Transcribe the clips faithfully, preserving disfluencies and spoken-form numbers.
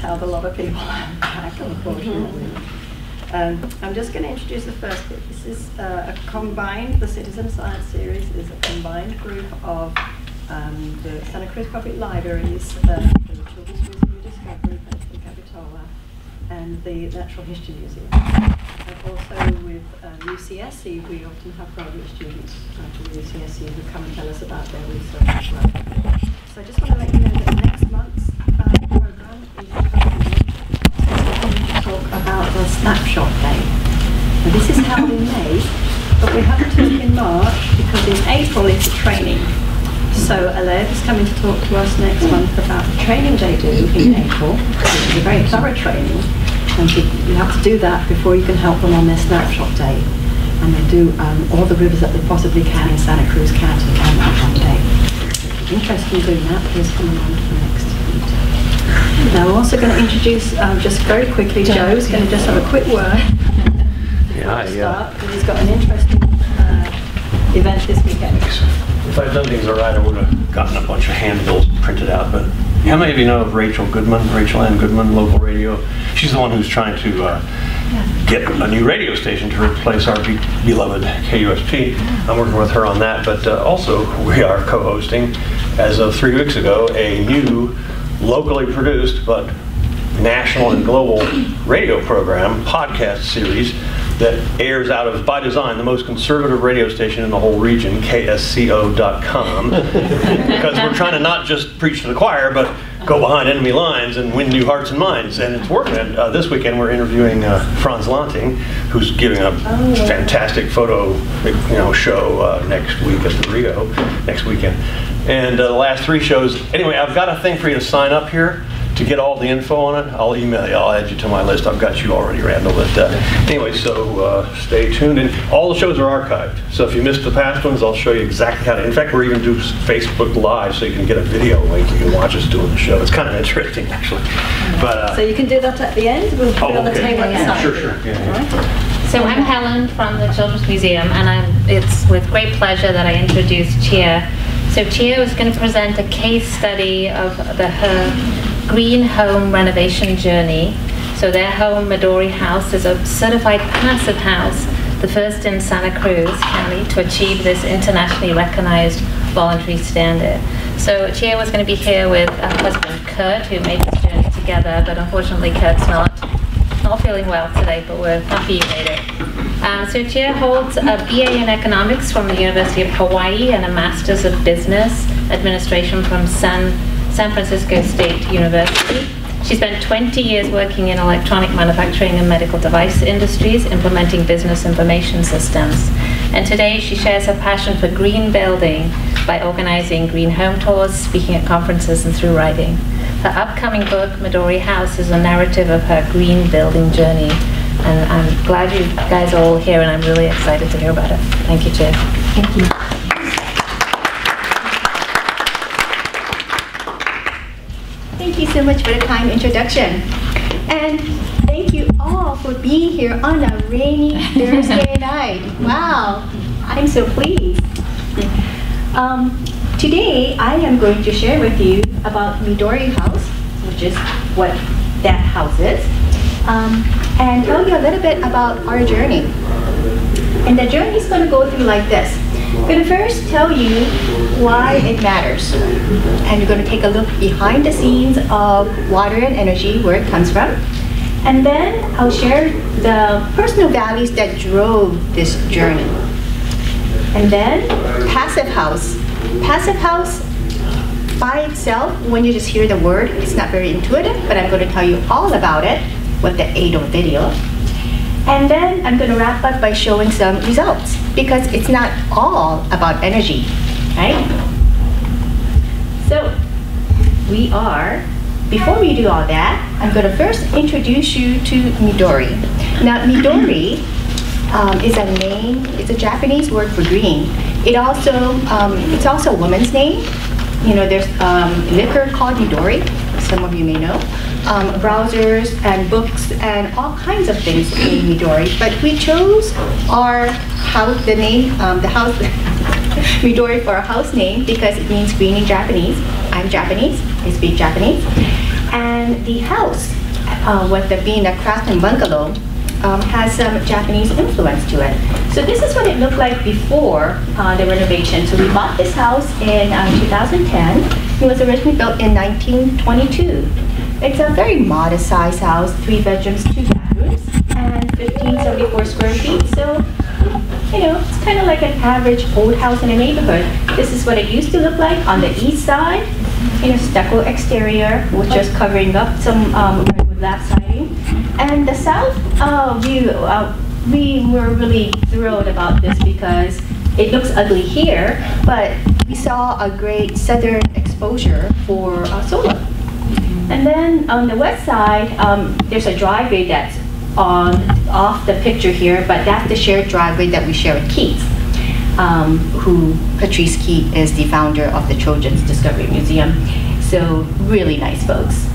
held a lot of people back, unfortunately. Um, I'm just going to introduce the first group. This is uh, a combined, the Citizen Science Series is a combined group of um, the Santa Cruz Public Libraries, uh, the Children's Museum of Discovery, and the Natural History Museum. And also with um, U C S C, we often have graduate students from U C S C who come and tell us about their research as well. So I just want to let you know that next month's uh, program is going to talk about the Snapshot Day. And this is held in May, but we haven't talked in March because in April it's a training. So Alev is coming to talk to us next month about the training they do in April, which is a very thorough training, and you have to do that before you can help them on their Snapshot Day. And they do um, all the rivers that they possibly can in Santa Cruz County on that one day. If you're interested in doing that, please come along to the next meeting. Now we're also going to introduce, um, just very quickly, Joe is going to just have a quick word before we start, because he's got an interesting uh, event this weekend. If I'd done things all right, I would have gotten a bunch of handbills printed out, but how many of you know of Rachel Goodman, Rachel Ann Goodman, local radio? She's the one who's trying to uh, yeah. get a new radio station to replace our be beloved K U S P. I'm working with her on that, but uh, also we are co-hosting, as of three weeks ago, a new, locally produced, but national and global radio program, podcast series, that airs out of, by design, the most conservative radio station in the whole region, K S C O dot com, because we're trying to not just preach to the choir, but go behind enemy lines and win new hearts and minds, and it's working. Uh, this weekend we're interviewing uh, Franz Lanting, who's giving a oh, yeah. fantastic photo, you know, show uh, next week at the Rio, next weekend. And uh, the last three shows, anyway, I've got a thing for you to sign up here. To get all the info on it, I'll email you, I'll add you to my list. I've got you already, Randall, but uh, anyway, so uh, stay tuned. And all the shows are archived, so if you missed the past ones, I'll show you exactly how to, in fact, we're even doing Facebook Live, so you can get a video link, you can watch us doing the show. It's kind of interesting, actually. But, uh, so you can do that at the end? We'll put oh, it on okay. the table inside. Sure, sure. Yeah, yeah. So I'm Helen from the Children's Museum, and I'm, it's with great pleasure that I introduced Chia. So Chia is going to present a case study of the her green home renovation journey. So their home, Midori Haus, is a certified passive house, the first in Santa Cruz County to achieve this internationally recognized voluntary standard. So Chia was going to be here with her husband Kurt, who made this journey together, but unfortunately Kurt's not, not feeling well today, but we're happy you made it. Um, so Chia holds a B A in economics from the University of Hawaii and a Master's of Business Administration from San San Francisco State University. She spent twenty years working in electronic manufacturing and medical device industries, implementing business information systems. And today she shares her passion for green building by organizing green home tours, speaking at conferences, and through writing. Her upcoming book, Midori Haus, is a narrative of her green building journey. And I'm glad you guys are all here, and I'm really excited to hear about it. Thank you, Chia. Thank you. Thank you so much for the kind introduction. And thank you all for being here on a rainy Thursday night. Wow, I'm so pleased. Um, today, I am going to share with you about Midori Haus, which is what that house is, um, and tell you a little bit about our journey. And the journey is going to go through like this. I'm going to first tell you why it matters, and we're going to take a look behind the scenes of water and energy, where it comes from, and then I'll share the personal values that drove this journey. And then Passive House. Passive House by itself, when you just hear the word, it's not very intuitive, but I'm going to tell you all about it with the aid of video. And then I'm going to wrap up by showing some results, because it's not all about energy, right? So we are, before we do all that, I'm going to first introduce you to Midori. Now Midori um, is a name, it's a Japanese word for green. It also, um, it's also a woman's name. You know, there's um, liquor called Midori, some of you may know. Um, browsers and books and all kinds of things in Midori, but we chose our house, the name, um, the house Midori for our house name because it means green in Japanese. I'm Japanese, I speak Japanese. And the house, uh, with it being a craftsman bungalow, um, has some Japanese influence to it. So this is what it looked like before uh, the renovation. So we bought this house in uh, two thousand ten. It was originally built in nineteen twenty-two. It's a very modest size house, three bedrooms, two bathrooms, and fifteen seventy-four square feet. So, you know, it's kind of like an average old house in a neighborhood. This is what it used to look like on the east side. You know, stucco exterior, which is covering up some um, lap siding. And the south uh, view, uh, we were really thrilled about this because it looks ugly here, but we saw a great southern exposure for uh, solar. And then on the west side, um, there's a driveway that's on off the picture here, but that's the shared driveway that we share with Keith, um, who Patrice Keith is the founder of the Children's Discovery Museum. So really nice folks.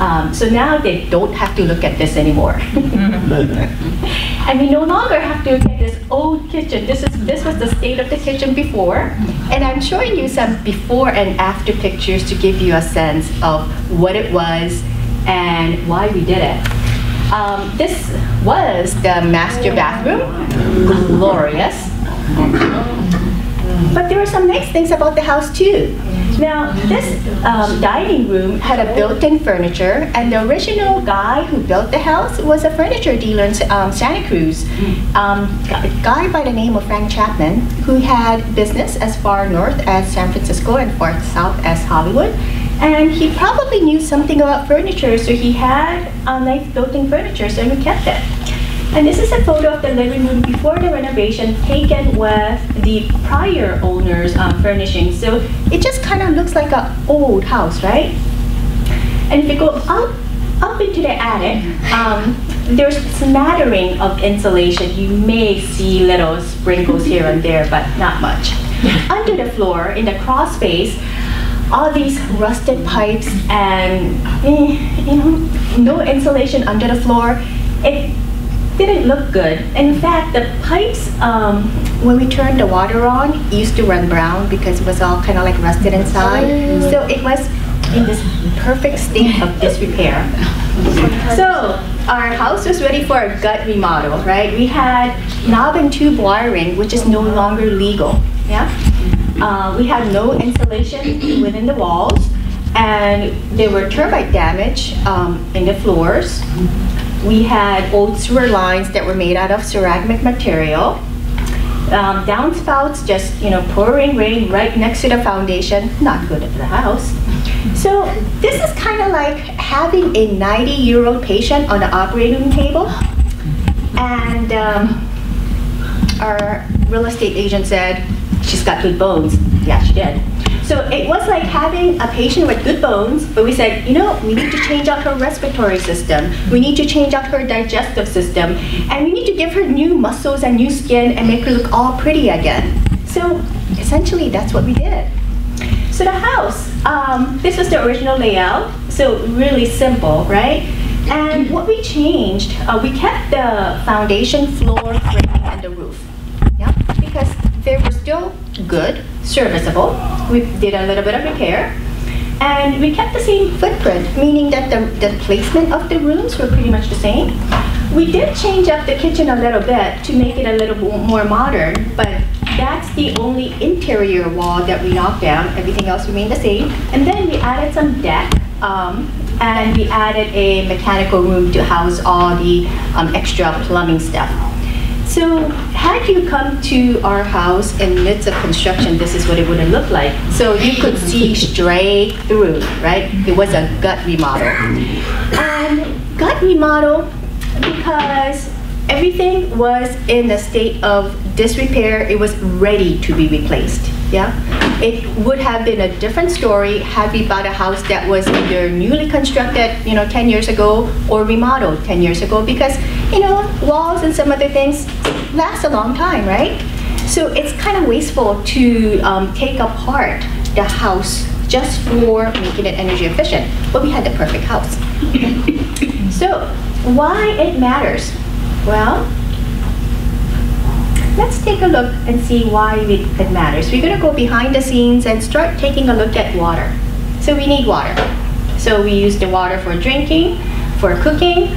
Um, so now they don't have to look at this anymore. And we no longer have to look at this old kitchen. This is this was the state of the kitchen before. And I'm showing you some before and after pictures to give you a sense of what it was and why we did it. Um, this was the master bathroom, glorious. But there were some nice things about the house too. Now, this um, dining room had a built-in furniture, and the original guy who built the house was a furniture dealer in um, Santa Cruz, um, a guy by the name of Frank Chapman, who had business as far north as San Francisco and far south as Hollywood. And he probably knew something about furniture, so he had a nice built-in furniture, so he kept it. And this is a photo of the living room before the renovation taken with the prior owner's um, furnishings. So it just kind of looks like an old house, right? And if you go up, up into the attic, um, there's a smattering of insulation. You may see little sprinkles here and there, but not much. Under the floor, in the cross space, all these rusted pipes and eh, you know, no insulation under the floor. It didn't look good. In fact, the pipes, um, when we turned the water on, it used to run brown because it was all kind of like rusted inside. So it was in this perfect state of disrepair. So our house was ready for a gut remodel, right? We had knob and tube wiring, which is no longer legal. Yeah. Uh, we had no insulation within the walls, and there were termite damage um, in the floors. We had old sewer lines that were made out of ceramic material. Um, downspouts just, you know, pouring rain right next to the foundation. Not good at the house. So this is kind of like having a ninety-year-old patient on the operating table. And um, our real estate agent said, she's got good bones. Yeah, she did. So it was like having a patient with good bones, but we said, you know, we need to change out her respiratory system. We need to change out her digestive system. And we need to give her new muscles and new skin and make her look all pretty again. So essentially, that's what we did. So the house, um, this was the original layout. So really simple, right? And what we changed, uh, we kept the foundation, floor, framing, and the roof. Yeah, because they were still good, serviceable. We did a little bit of repair. And we kept the same footprint, meaning that the, the placement of the rooms were pretty much the same. We did change up the kitchen a little bit to make it a little more modern, but that's the only interior wall that we knocked down. Everything else remained the same. And then we added some deck, um, and we added a mechanical room to house all the um, extra plumbing stuff. So had you come to our house in the midst of construction, this is what it would have looked like. So you could see straight through, right? It was a gut remodel. And gut remodel, because everything was in a state of disrepair, it was ready to be replaced, yeah? It would have been a different story had we bought a house that was either newly constructed, you know, ten years ago, or remodeled ten years ago, because, you know, walls and some other things last a long time, right? So it's kind of wasteful to um, take apart the house just for making it energy efficient, but we had the perfect house. So why it matters? Well, let's take a look and see why it matters. We're going to go behind the scenes and start taking a look at water. So we need water. So we use the water for drinking, for cooking,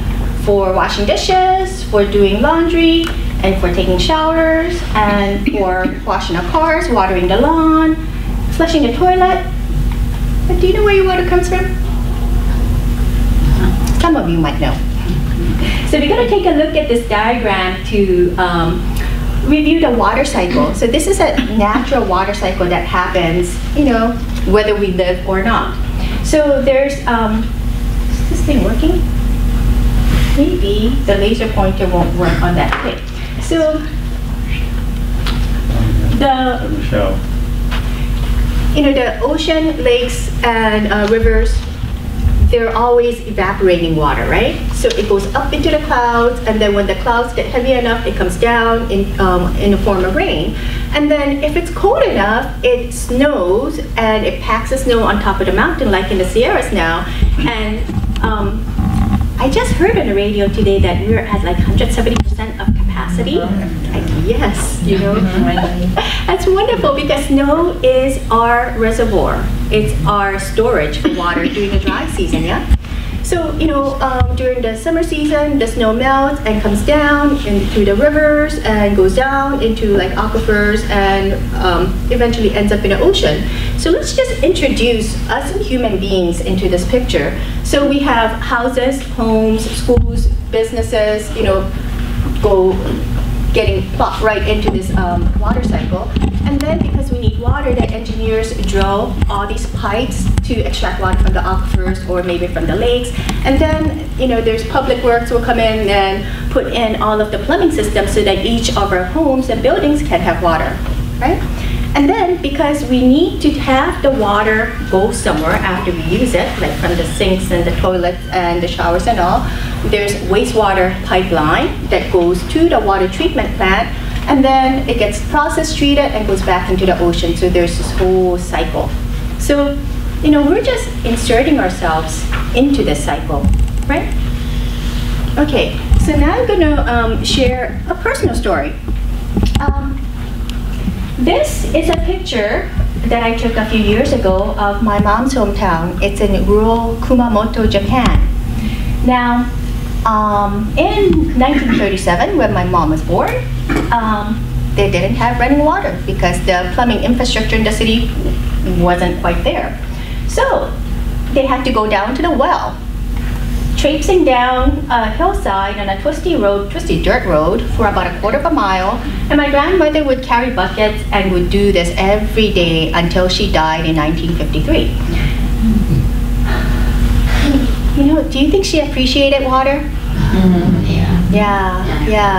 for washing dishes, for doing laundry, and for taking showers, and for washing our cars, watering the lawn, flushing the toilet. But do you know where your water comes from? Some of you might know. So we're gonna take a look at this diagram to um, review the water cycle. So this is a natural water cycle that happens, you know, whether we live or not. So there's, um, is this thing working? Maybe the laser pointer won't work on that thing. So the, you know, the ocean, lakes, and uh, rivers, they're always evaporating water, right? So it goes up into the clouds, and then when the clouds get heavy enough, it comes down in, um, in the form of rain. And then if it's cold enough, it snows, and it packs the snow on top of the mountain, like in the Sierras now. And um, I just heard on the radio today that we were at like one hundred seventy percent of capacity. Like, yes, you know. That's wonderful, because snow is our reservoir. It's our storage for water during the dry season, yeah? So, you know, um, during the summer season, the snow melts and comes down into the rivers and goes down into like aquifers and um, eventually ends up in the ocean. So let's just introduce us human beings into this picture. So we have houses, homes, schools, businesses, you know, go getting plopped right into this um, water cycle. And then because we need water, the engineers drill all these pipes to extract water from the aquifers or maybe from the lakes. And then, you know, there's public works will come in and put in all of the plumbing systems so that each of our homes and buildings can have water, right? And then because we need to have the water go somewhere after we use it, like from the sinks and the toilets and the showers and all, there's wastewater pipeline that goes to the water treatment plant, and then it gets processed, treated, and goes back into the ocean. So there's this whole cycle. So, you know, we're just inserting ourselves into this cycle, right? Okay, so now I'm gonna um, share a personal story. Um, This is a picture that I took a few years ago of my mom's hometown. It's in rural Kumamoto, Japan. Now, um, in nineteen thirty-seven, when my mom was born, um, they didn't have running water because the plumbing infrastructure in the city wasn't quite there. So they had to go down to the well, traipsing down a hillside on a twisty road, twisty dirt road, for about a quarter of a mile. And my grandmother would carry buckets and would do this every day until she died in nineteen fifty-three. You know, do you think she appreciated water? Mm-hmm. Yeah. Yeah, yeah.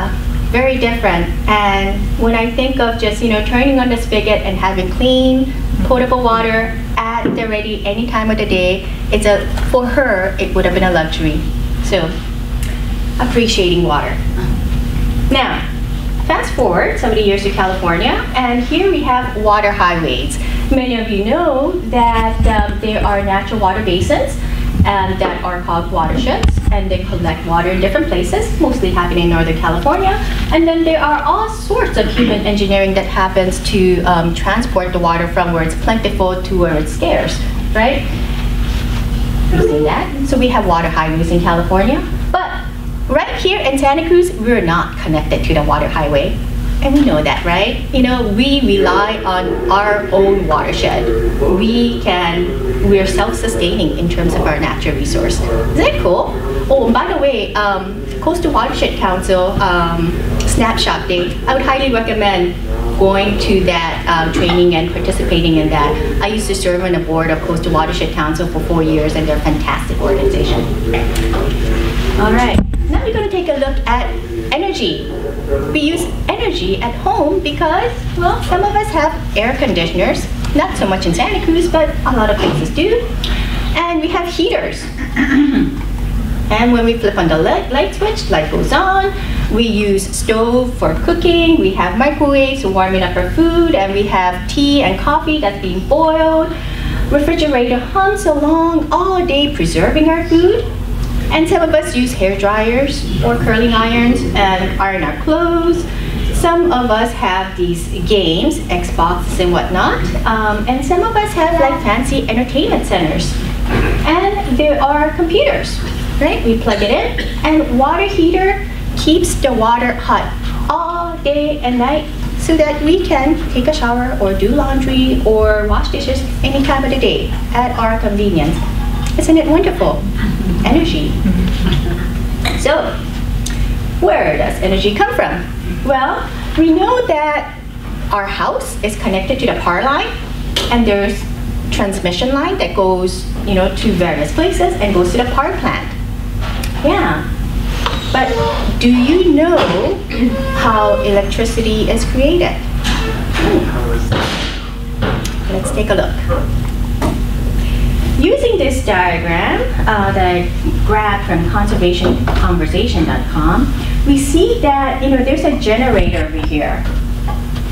Very different. And when I think of just, you know, turning on the spigot and having clean, potable water at the ready any time of the day, it's a, for her, it would have been a luxury. So, appreciating water. Now, fast forward some of the years to California, and here we have water highways. Many of you know that um, there are natural water basins um, that are called watersheds, and they collect water in different places, mostly happening in Northern California. And then there are all sorts of human engineering that happens to um, transport the water from where it's plentiful to where it's scarce, right? Using that, so we have water highways in California. But right here in Santa Cruz, we're not connected to the water highway. And we know that, right? You know, we rely on our own watershed. We can, we're self-sustaining in terms of our natural resource. Is that cool? Oh, and by the way, um, Coastal Watershed Council, um, Snapshot Day, I would highly recommend going to that um, training and participating in that. I used to serve on the board of Coastal Watershed Council for four years, and they're a fantastic organization. All right, now we're gonna take a look at energy. We use energy at home because, well, some of us have air conditioners. Not so much in Santa Cruz, but a lot of places do. And we have heaters. And when we flip on the light, light switch, light goes on. We use stove for cooking. We have microwaves for warming up our food. And we have tea and coffee that's being boiled. Refrigerator hums along all day, preserving our food. And some of us use hair dryers or curling irons and iron our clothes. Some of us have these games, Xboxes and whatnot. Um, and some of us have like fancy entertainment centers. And there are computers, right? We plug it in, and water heater keeps the water hot all day and night so that we can take a shower or do laundry or wash dishes any time of the day at our convenience. Isn't it wonderful? Energy. So, where does energy come from? Well, we know that our house is connected to the power line, and there's transmission line that goes, you know, to various places and goes to the power plant. Yeah, but do you know how electricity is created? Hmm. Let's take a look. Using this diagram uh, that I grabbed from conservation conversation dot com, we see that, you know, there's a generator over here,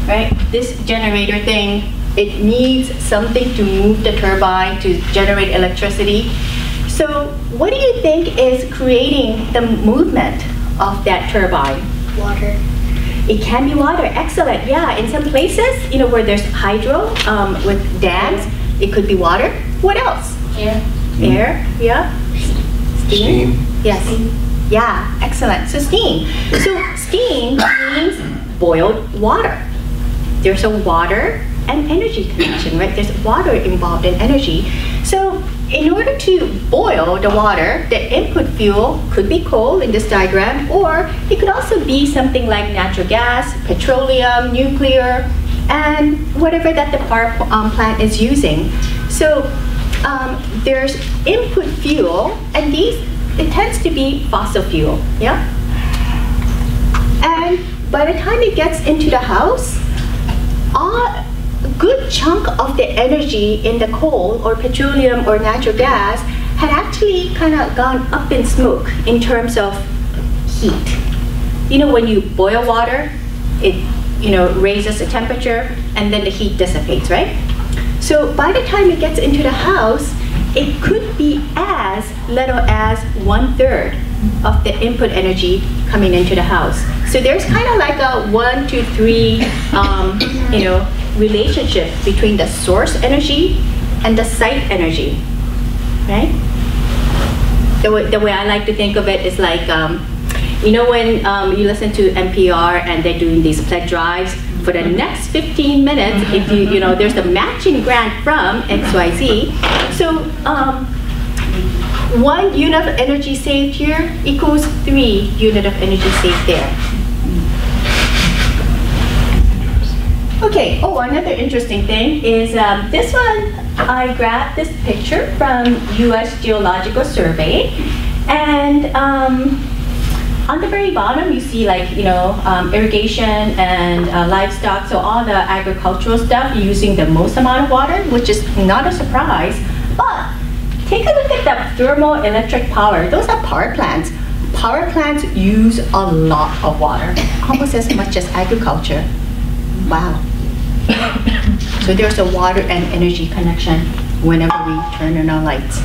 right? This generator thing. It needs something to move the turbine to generate electricity. So what do you think is creating the movement of that turbine? Water. It can be water, excellent, yeah. In some places, you know, where there's hydro um, with dams, it could be water. What else? Air. Air, yeah. Steam. Steam. Yes. Steam. Yeah, excellent, so steam. So steam means boiled water. There's a water and energy connection, right? There's water involved in energy. So in order to boil the water, the input fuel could be coal in this diagram, or it could also be something like natural gas, petroleum, nuclear, and whatever that the power um, plant is using. So um, there's input fuel, and these, it tends to be fossil fuel, yeah? And by the time it gets into the house, all, a good chunk of the energy in the coal or petroleum or natural gas had actually kind of gone up in smoke in terms of heat. You know, when you boil water, it, you know, raises the temperature and then the heat dissipates, right? So by the time it gets into the house, it could be as little as one third of the input energy coming into the house. So there's kind of like a one to three, um, you know, relationship between the source energy and the site energy, right? The way, the way I like to think of it is like, um, you know, when um, you listen to N P R and they're doing these pledge drives for the next fifteen minutes, if you, you know, there's a matching grant from X Y Z. So um, one unit of energy saved here equals three units of energy saved there. Okay, oh, another interesting thing is um, this one, I grabbed this picture from U S Geological Survey, and um, on the very bottom you see, like, you know, um, irrigation and uh, livestock, so all the agricultural stuff using the most amount of water, which is not a surprise, but take a look at the thermoelectric power. Those are power plants. Power plants use a lot of water, almost as much as agriculture. Wow. So there's a water and energy connection whenever we turn on our lights,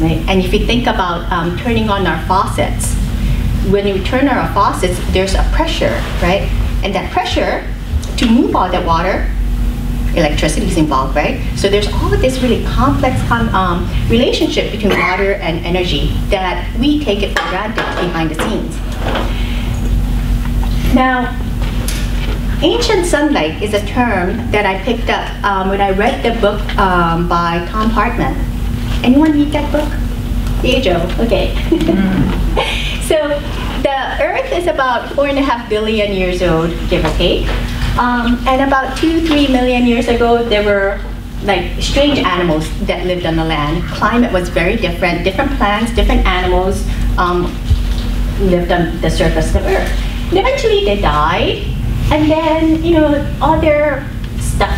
right? And if you think about um, turning on our faucets, when we turn on our faucets, there's a pressure, right? And that pressure, to move all that water, electricity is involved, right? So there's all of this really complex um, relationship between water and energy that we take it for granted behind the scenes. Now, ancient sunlight is a term that I picked up um, when I read the book um, by Tom Hartman. Anyone read that book? Yeah, Joe. Okay. Mm. So the Earth is about four and a half billion years old, give or take. Um, and about two, three million years ago, there were like strange animals that lived on the land. Climate was very different. Different plants, different animals um, lived on the surface of Earth. And eventually, they died. And then, you know, all their stuff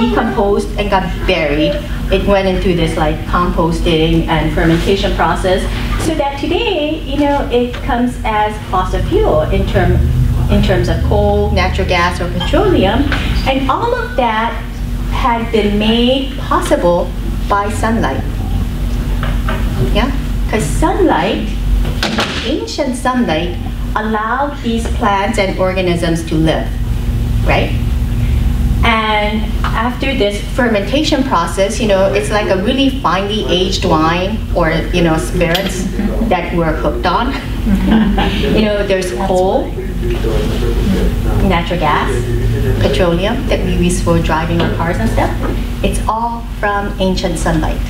decomposed and got buried. It went into this like composting and fermentation process, so that today, you know, it comes as fossil fuel in term, in terms of coal, natural gas, or petroleum. And all of that had been made possible by sunlight. Yeah, because sunlight, ancient sunlight, allowed these plants and organisms to live, right? And after this fermentation process, you know, it's like a really finely aged wine or, you know, spirits that we're hooked on. You know, there's coal, natural gas, petroleum that we use for driving our cars and stuff. It's all from ancient sunlight.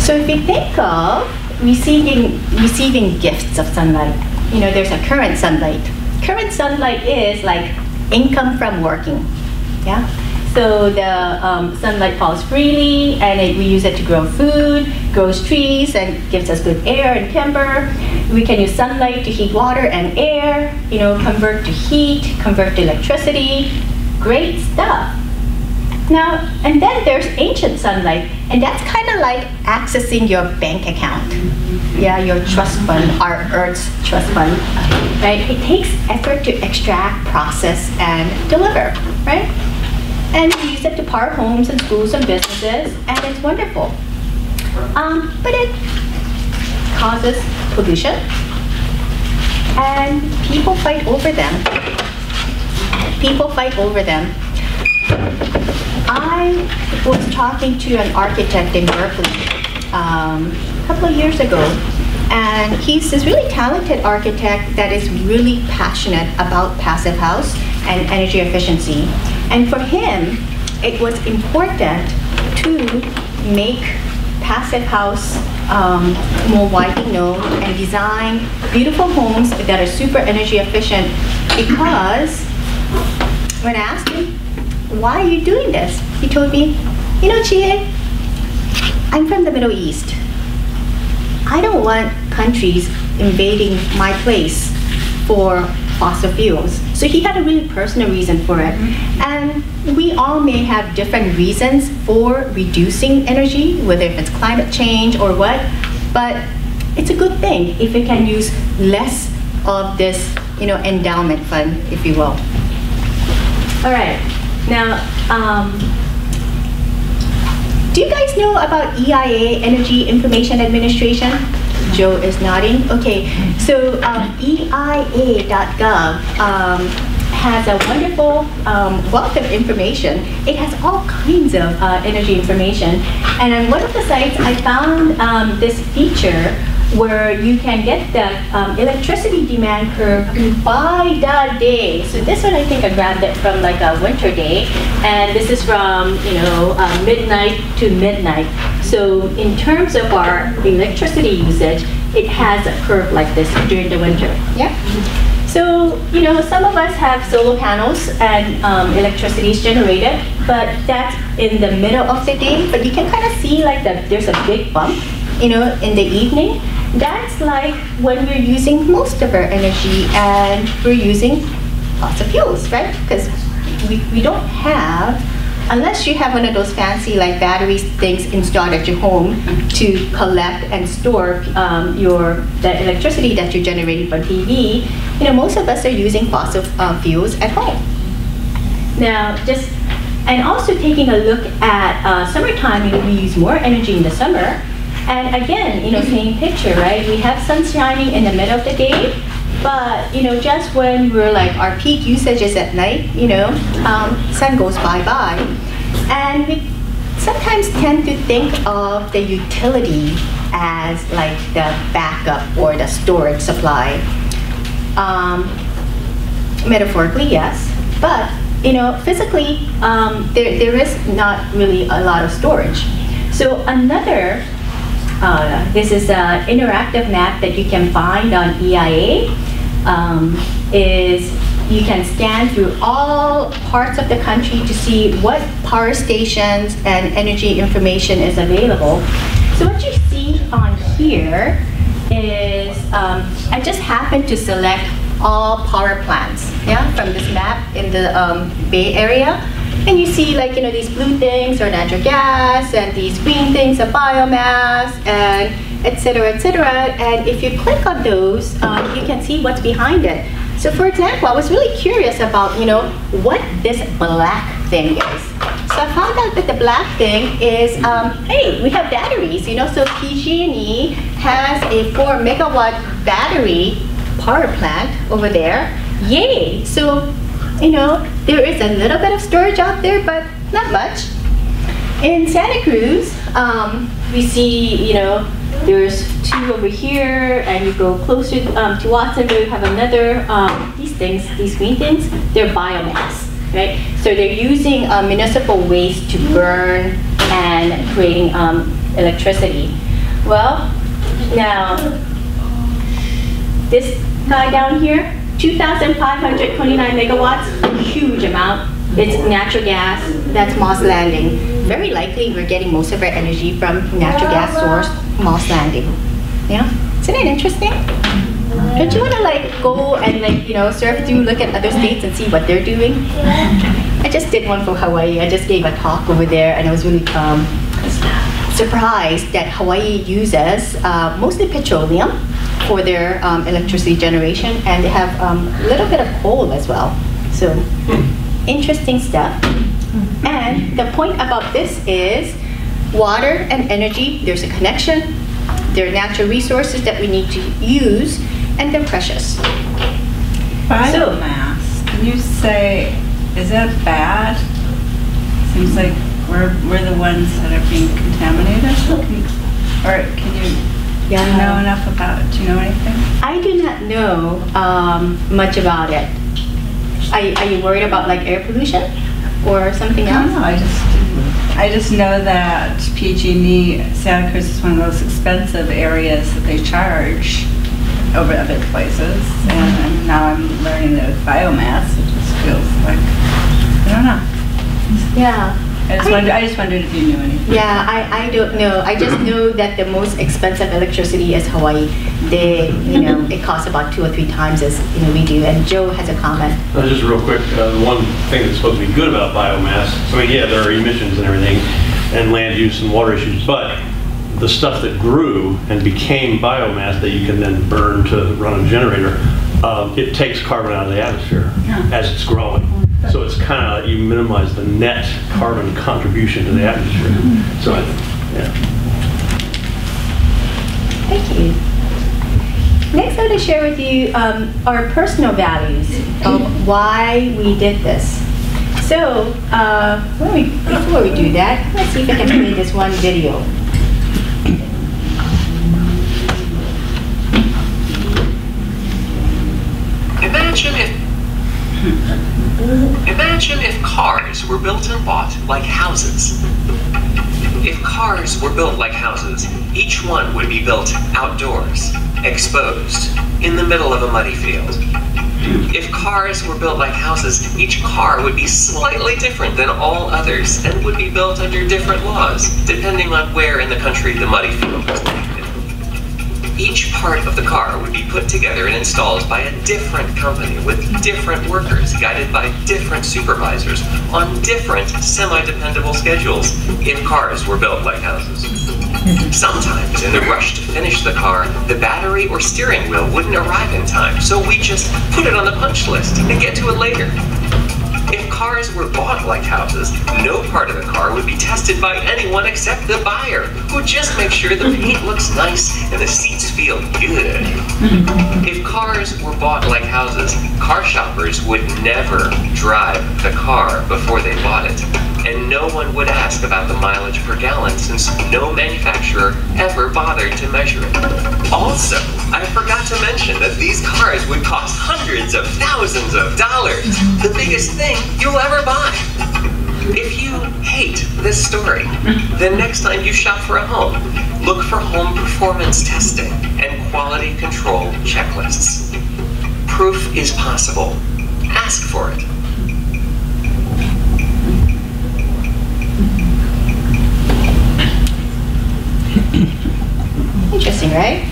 So if you think of receiving, receiving gifts of sunlight, you know, there's a current sunlight. Current sunlight is like income from working, yeah? So the um, sunlight falls freely, and it, we use it to grow food, grows trees, and gives us good air and timber. We can use sunlight to heat water and air, you know, convert to heat, convert to electricity. Great stuff. Now, and then there's ancient sunlight, and that's kind of like accessing your bank account. Yeah, your trust fund, our Earth's trust fund, right? It takes effort to extract, process, and deliver, right? And we use it to power homes and schools and businesses, and it's wonderful. Um, but it causes pollution, and people fight over them. People fight over them. I was talking to an architect in Berkeley um, a couple of years ago, and he's this really talented architect that is really passionate about Passive House and energy efficiency. And for him, it was important to make Passive House um, more widely known and design beautiful homes that are super energy efficient, because when I asked him, why are you doing this? He told me, you know, Chia, I'm from the Middle East. I don't want countries invading my place for fossil fuels. So he had a really personal reason for it. And we all may have different reasons for reducing energy, whether if it's climate change or what, but it's a good thing if we can use less of this, you know, endowment fund, if you will. All right. Now, um, do you guys know about E I A, Energy Information Administration? Joe is nodding. Okay, so um, E I A dot gov um, has a wonderful um, wealth of information. It has all kinds of uh, energy information. And on one of the sites, I found um, this feature where you can get the um, electricity demand curve by the day. So this one, I think I grabbed it from like a winter day, and this is from, you know, uh, midnight to midnight. So in terms of our electricity usage, it has a curve like this during the winter. Yeah. So, you know, some of us have solar panels and um, electricity is generated, but that's in the middle of the day. But you can kind of see like that there's a big bump, you know, in the evening. That's like when we're using most of our energy and we're using fossil fuels, right? Because we, we don't have, unless you have one of those fancy like battery things installed at your home to collect and store um, your the electricity that you generated from P V, you know, most of us are using fossil uh, fuels at home. Now, just, and also taking a look at uh, summertime, we use more energy in the summer. And again, you know, same picture, right? We have sun shining in the middle of the day, but, you know, just when we're like, our peak usage is at night, you know, um, sun goes bye-bye. And we sometimes tend to think of the utility as like the backup or the storage supply. Um, metaphorically, yes, but, you know, physically, um, there, there is not really a lot of storage. So another, Uh, this is an interactive map that you can find on E I A. Um, is you can scan through all parts of the country to see what power stations and energy information is available. So what you see on here is, um, I just happened to select all power plants, yeah, from this map in the um, Bay Area. And you see, like, you know, these blue things are natural gas, and these green things are biomass, and et cetera, et cetera. And if you click on those, um, you can see what's behind it. So for example, I was really curious about, you know, what this black thing is. So I found out that the black thing is, um, hey, we have batteries, you know, so P G and E has a four megawatt battery power plant over there. Yay! So, you know, there is a little bit of storage out there, but not much. In Santa Cruz, um, we see, you know, there's two over here, and you go closer um, to Watsonville, you have another, um, these things, these green things, they're biomass, right? So they're using uh, municipal waste to burn and creating um, electricity. Well, now, this guy down here, two thousand five hundred twenty-nine megawatts, huge amount. It's natural gas, that's Moss Landing. Very likely we're getting most of our energy from natural gas source, Moss Landing. Yeah, isn't it interesting? Don't you want to like go and like, you know, surf through, look at other states and see what they're doing? I just did one for Hawaii. I just gave a talk over there and I was really um, surprised that Hawaii uses uh, mostly petroleum for their um, electricity generation, and they have um, a little bit of coal as well. So. Interesting stuff. And the point about this is water and energy, there's a connection. They're natural resources that we need to use, and they're precious. Biomass, so, can you say, is that bad? Seems like we're, we're the ones that are being contaminated. Can you, or can you yeah. know enough about it? Do you know anything? I do not know um, much about it. Are you, are you worried about like air pollution or something else? No, I just I just know that P G and E, Santa Cruz is one of the most expensive areas that they charge over other places, and now I'm learning that with biomass, it just feels like I don't know. Yeah. I just, I, wonder, I just wondered if you knew anything. Yeah, I, I don't know. I just know that the most expensive electricity is Hawaii. They, you know, it costs about two or three times as you know we do. And Joe has a comment. Uh, just real quick, uh, one thing that's supposed to be good about biomass, I mean, yeah, there are emissions and everything, and land use and water issues, but the stuff that grew and became biomass that you can then burn to run a generator, uh, it takes carbon out of the atmosphere yeah. as it's growing. So it's kind of, you minimize the net carbon contribution to the atmosphere. So, I, yeah. Thank you. Next, I want to share with you um, our personal values of why we did this. So, uh, when we, before we do that, let's see if I can play this one video. Imagine if... Imagine if cars were built or bought like houses. If cars were built like houses, each one would be built outdoors, exposed, in the middle of a muddy field. If cars were built like houses, each car would be slightly different than all others and would be built under different laws, depending on where in the country the muddy field was located. Each part of the car would be put together and installed by a different company with different workers guided by different supervisors on different semi-dependable schedules if cars were built like houses. Sometimes in the rush to finish the car, the battery or steering wheel wouldn't arrive in time, so we just put it on the punch list and get to it later. If cars were bought like houses, no part of the car would be tested by anyone except the buyer, who just makes sure the paint looks nice and the seats feel good. If cars were bought like houses, car shoppers would never drive the car before they bought it, and no one would ask about the mileage per gallon since no manufacturer ever bothered to measure it. Also, I forgot to mention that these cars would cost hundreds of thousands of dollars, the biggest thing you'll ever buy. If you hate this story, then next time you shop for a home, look for home performance testing and quality control checklists. Proof is possible. Ask for it. Interesting, right?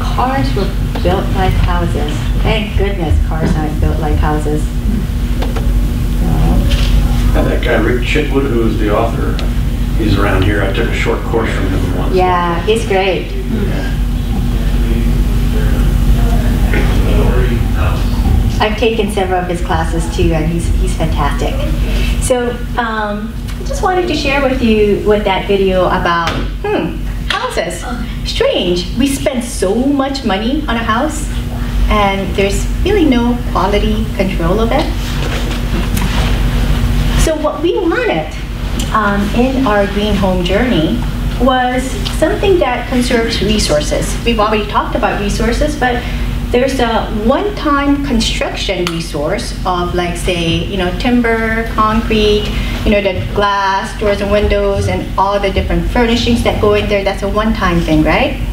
Cars were built like houses. Thank goodness cars aren't built like houses. No. And that guy, Rick Chitwood, who is the author, he's around here. I took a short course from him once. Yeah, he's great. Yeah. I've taken several of his classes too, and he's, he's fantastic. So um, I just wanted to share with you with that video about, hmm, houses. Strange. We spend so much money on a house, and there's really no quality control of it. So what we wanted um, in our green home journey was something that conserves resources. We've already talked about resources, but there's a one-time construction resource of, like, say, you know, timber, concrete, you know, the glass, doors and windows, and all the different furnishings that go in there. That's a one-time thing, right?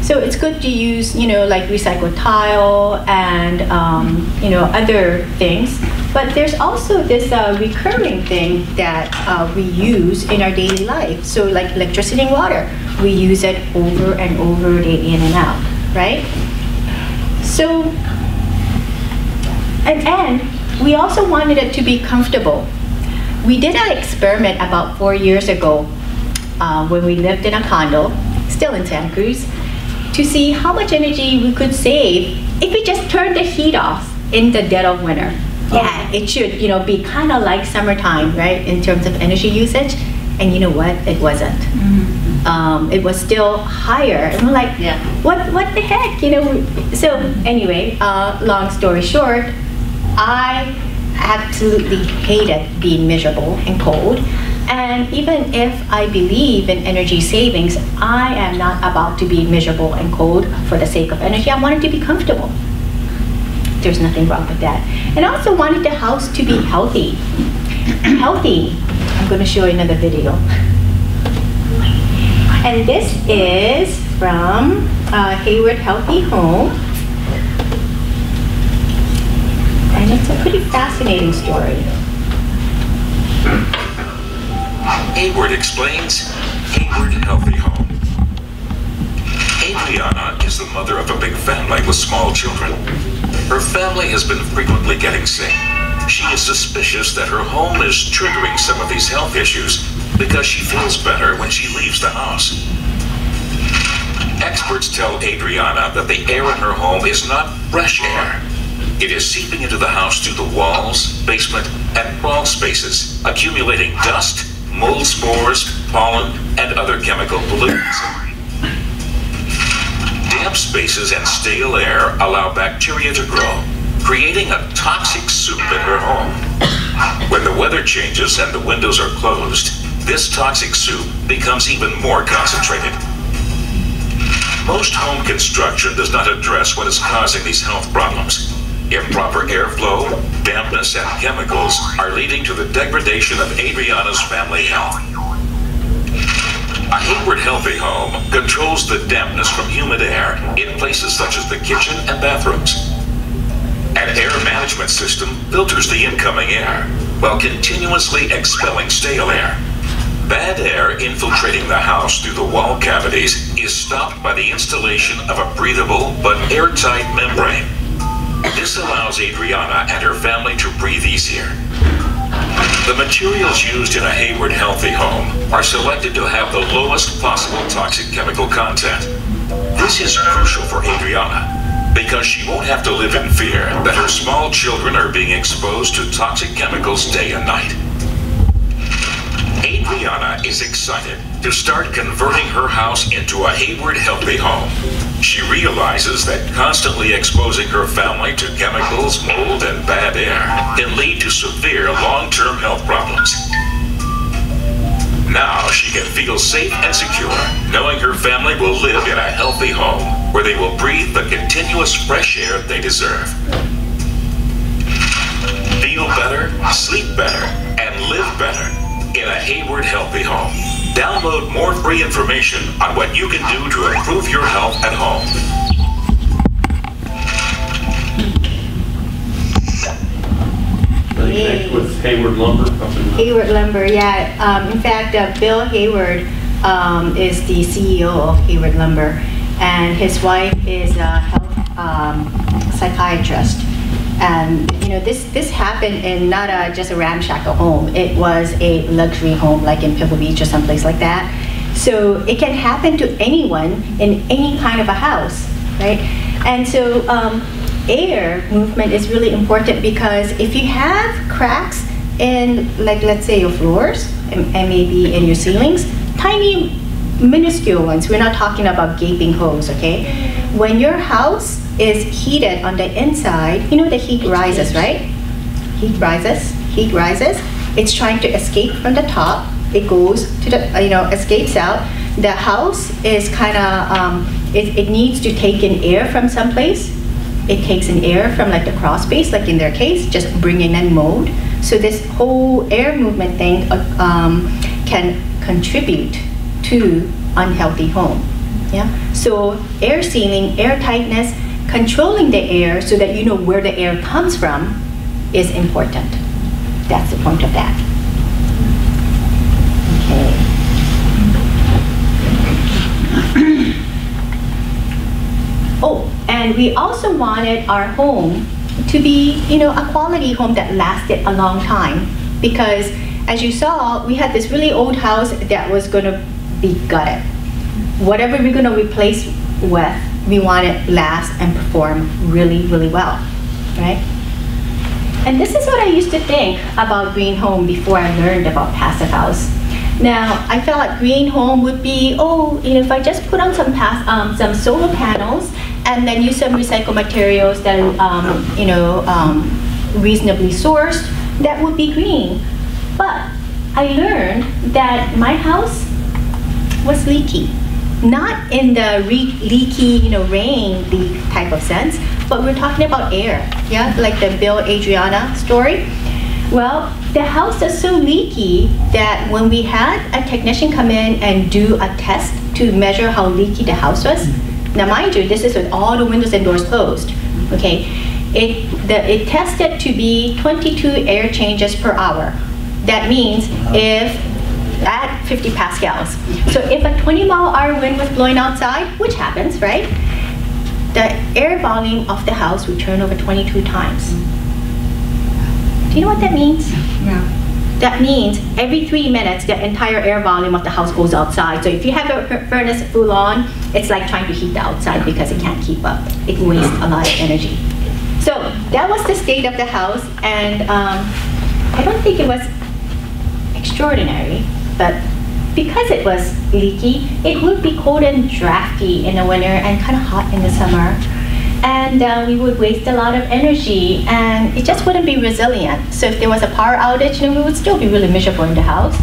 So it's good to use, you know, like recycled tile and, um, you know, other things. But there's also this uh, recurring thing that uh, we use in our daily life. So like electricity and water, we use it over and over, day in and out, right? So, and, and we also wanted it to be comfortable. We did an experiment about four years ago uh, when we lived in a condo, still in Santa Cruz, to see how much energy we could save if we just turned the heat off in the dead of winter. Yeah, it should, you know, be kind of like summertime, right, in terms of energy usage. And you know what? It wasn't. Mm-hmm. um, it was still higher. And we're like, yeah. what, what the heck? You know. So anyway, uh, long story short, I absolutely hated being miserable and cold. And even if I believe in energy savings, I am not about to be miserable and cold for the sake of energy. I wanted to be comfortable. There's nothing wrong with that. And I also wanted the house to be healthy. Healthy. I'm going to show you another video. And this is from uh, Hayward Healthy Home. And it's a pretty fascinating story. Hayward explains Hayward Healthy Home. Adriana is the mother of a big family with small children. Her family has been frequently getting sick. She is suspicious that her home is triggering some of these health issues because she feels better when she leaves the house. Experts tell Adriana that the air in her home is not fresh air. It is seeping into the house through the walls, basement, and crawl spaces, accumulating dust, mold spores, pollen, and other chemical pollutants. Damp spaces and stale air allow bacteria to grow, creating a toxic soup in her home. When the weather changes and the windows are closed, this toxic soup becomes even more concentrated. Most home construction does not address what is causing these health problems. Improper airflow, dampness, and chemicals are leading to the degradation of Adriana's family health. A Hayward Healthy Home controls the dampness from humid air in places such as the kitchen and bathrooms. An air management system filters the incoming air while continuously expelling stale air. Bad air infiltrating the house through the wall cavities is stopped by the installation of a breathable but airtight membrane. This allows Adriana and her family to breathe easier. The materials used in a Hayward Healthy Home are selected to have the lowest possible toxic chemical content. This is crucial for Adriana, because she won't have to live in fear that her small children are being exposed to toxic chemicals day and night. Adriana is excited to start converting her house into a Hayward Healthy Home. She realizes that constantly exposing her family to chemicals, mold, and bad air can lead to severe long-term health problems. Now she can feel safe and secure, knowing her family will live in a healthy home where they will breathe the continuous fresh air they deserve. Feel better, sleep better, and live better in a Hayward Healthy Home. Download more free information on what you can do to improve your health at home. With Hayward Lumber. Hayward Lumber, yeah. Um, in fact, uh, Bill Hayward um, is the C E O of Hayward Lumber, and his wife is a health um, psychiatrist. And you know, this this happened in not a, just a ramshackle home. It was a luxury home, like in Pebble Beach or someplace like that. So it can happen to anyone in any kind of a house, right? And so. Um, Air movement is really important, because if you have cracks in, like, let's say your floors, and maybe in your ceilings, tiny minuscule ones. We're not talking about gaping holes, okay? When your house is heated on the inside, you know the heat rises, right? Heat rises, heat rises. It's trying to escape from the top. It goes to the, you know, escapes out. The house is kind of, um, it, it needs to take in air from someplace. It takes in air from like the crawl space, like in their case, just bring in and mold. So this whole air movement thing uh, um, can contribute to unhealthy home. Yeah. So air sealing, air tightness, controlling the air so that you know where the air comes from is important. That's the point of that. Okay. Oh, and we also wanted our home to be, you know, a quality home that lasted a long time, because as you saw, we had this really old house that was going to be gutted. Whatever we're going to replace with, we want it to last and perform really, really well, right? And this is what I used to think about green home before I learned about Passive House. Now, I felt like green home would be, oh, you know, if I just put on some pass, um, some solar panels and then use some recycled materials that, um, you know, um, reasonably sourced, that would be green. But I learned that my house was leaky. Not in the re leaky, you know, rain leak type of sense, but we're talking about air, yeah? Like the Bill Adriana story. Well, the house is so leaky that when we had a technician come in and do a test to measure how leaky the house was, now mind you, this is with all the windows and doors closed, okay? It, the, it tested to be twenty-two air changes per hour. That means if at fifty pascals. So if a twenty mile an hour wind was blowing outside, which happens, right? The air volume of the house would turn over twenty-two times. Do you know what that means? No. That means every three minutes, the entire air volume of the house goes outside. So if you have a furnace full on, it's like trying to heat the outside because it can't keep up. It wastes a lot of energy. So that was the state of the house. And um, I don't think it was extraordinary. But because it was leaky, it would be cold and drafty in the winter and kind of hot in the summer. And uh, we would waste a lot of energy and it just wouldn't be resilient. So if there was a power outage, you know, we would still be really miserable in the house.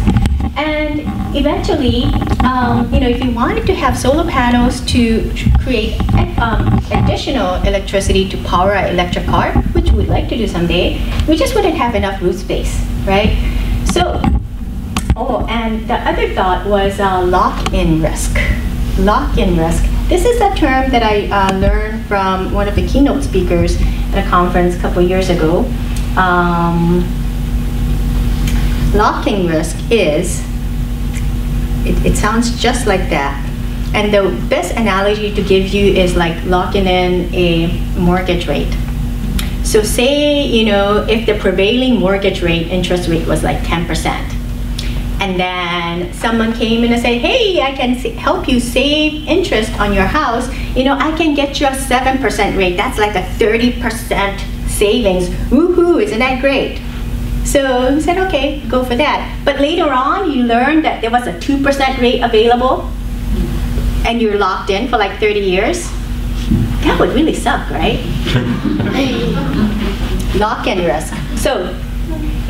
And eventually, um, you know, if you wanted to have solar panels to create um, additional electricity to power our electric car, which we'd like to do someday, we just wouldn't have enough roof space, right? So. Oh, and the other thought was uh, lock-in risk. Lock-in risk. This is a term that I uh, learned from one of the keynote speakers at a conference a couple years ago. Um, lock-in risk is, it, it sounds just like that. And the best analogy to give you is like locking in a mortgage rate. So say, you know, if the prevailing mortgage rate, interest rate was like ten percent. And then someone came in and said, hey, I can help you save interest on your house. You know, I can get you a seven percent rate. That's like a thirty percent savings. Woohoo, isn't that great? So we said, okay, go for that. But later on, you learned that there was a two percent rate available and you're locked in for like thirty years. That would really suck, right? Lock and risk. So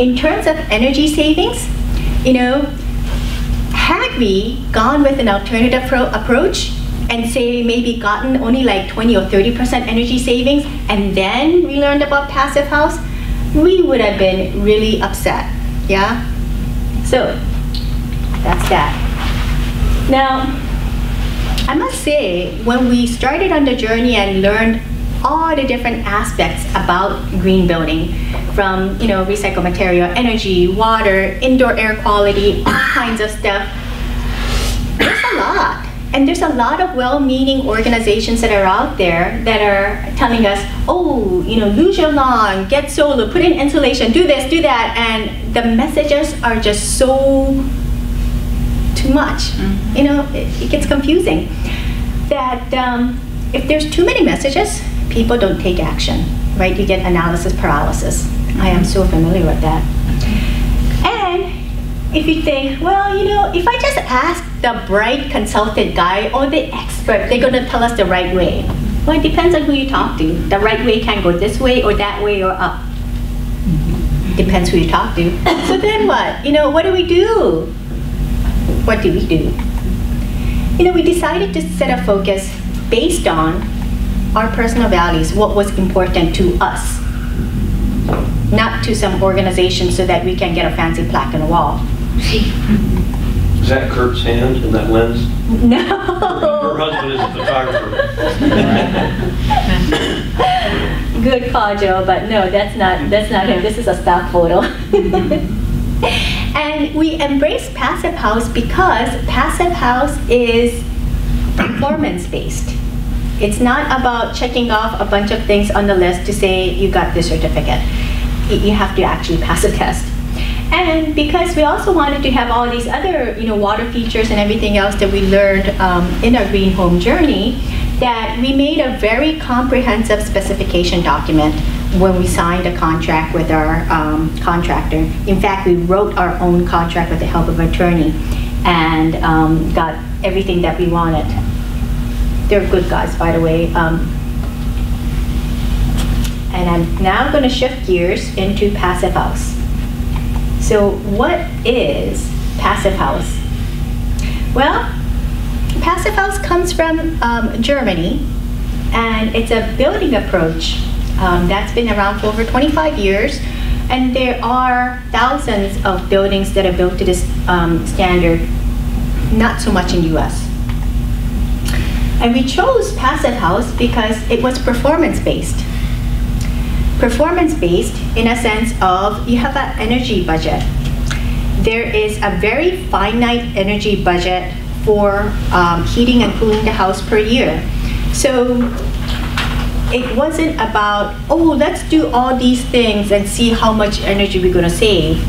in terms of energy savings, you know, had we gone with an alternative pro approach and say maybe gotten only like twenty or thirty percent energy savings and then we learned about Passive House, we would have been really upset, yeah? So, that's that. Now, I must say, when we started on the journey and learned all the different aspects about green building, from, you know, recycled material, energy, water, indoor air quality, all kinds of stuff. There's a lot. And there's a lot of well-meaning organizations that are out there that are telling us, oh, you know, lose your lawn, get solar, put in insulation, do this, do that. And the messages are just so too much. Mm-hmm. You know, it, it gets confusing. That um, if there's too many messages, people don't take action, right? You get analysis paralysis. I am so familiar with that. And if you think, well, you know, if I just ask the bright consultant guy or the expert, they're gonna tell us the right way. Well, it depends on who you talk to. The right way can go this way or that way or up. Depends who you talk to. So then what? You know, what do we do? What do we do? You know, we decided to set a focus based on our personal values, what was important to us, not to some organization so that we can get a fancy plaque on a wall. Is that Kurt's hand in that lens? No. Her husband is a photographer. Good call, Joe, but no, that's not, that's not him. This is a stock photo. And we embrace Passive House because Passive House is performance-based. It's not about checking off a bunch of things on the list to say you got this certificate. You have to actually pass a test. And because we also wanted to have all these other, you know, water features and everything else that we learned um, in our green home journey, that we made a very comprehensive specification document when we signed a contract with our um, contractor. In fact, we wrote our own contract with the help of an attorney and um, got everything that we wanted. They're good guys, by the way. Um, and I'm now going to shift gears into Passive House. So what is Passive House? Well, Passive House comes from um, Germany, and it's a building approach um, that's been around for over twenty-five years. And there are thousands of buildings that are built to this um, standard, not so much in the U S. And we chose Passive House because it was performance-based. Performance-based in a sense of you have an energy budget. There is a very finite energy budget for um, heating and cooling the house per year. So it wasn't about, oh, let's do all these things and see how much energy we're gonna save.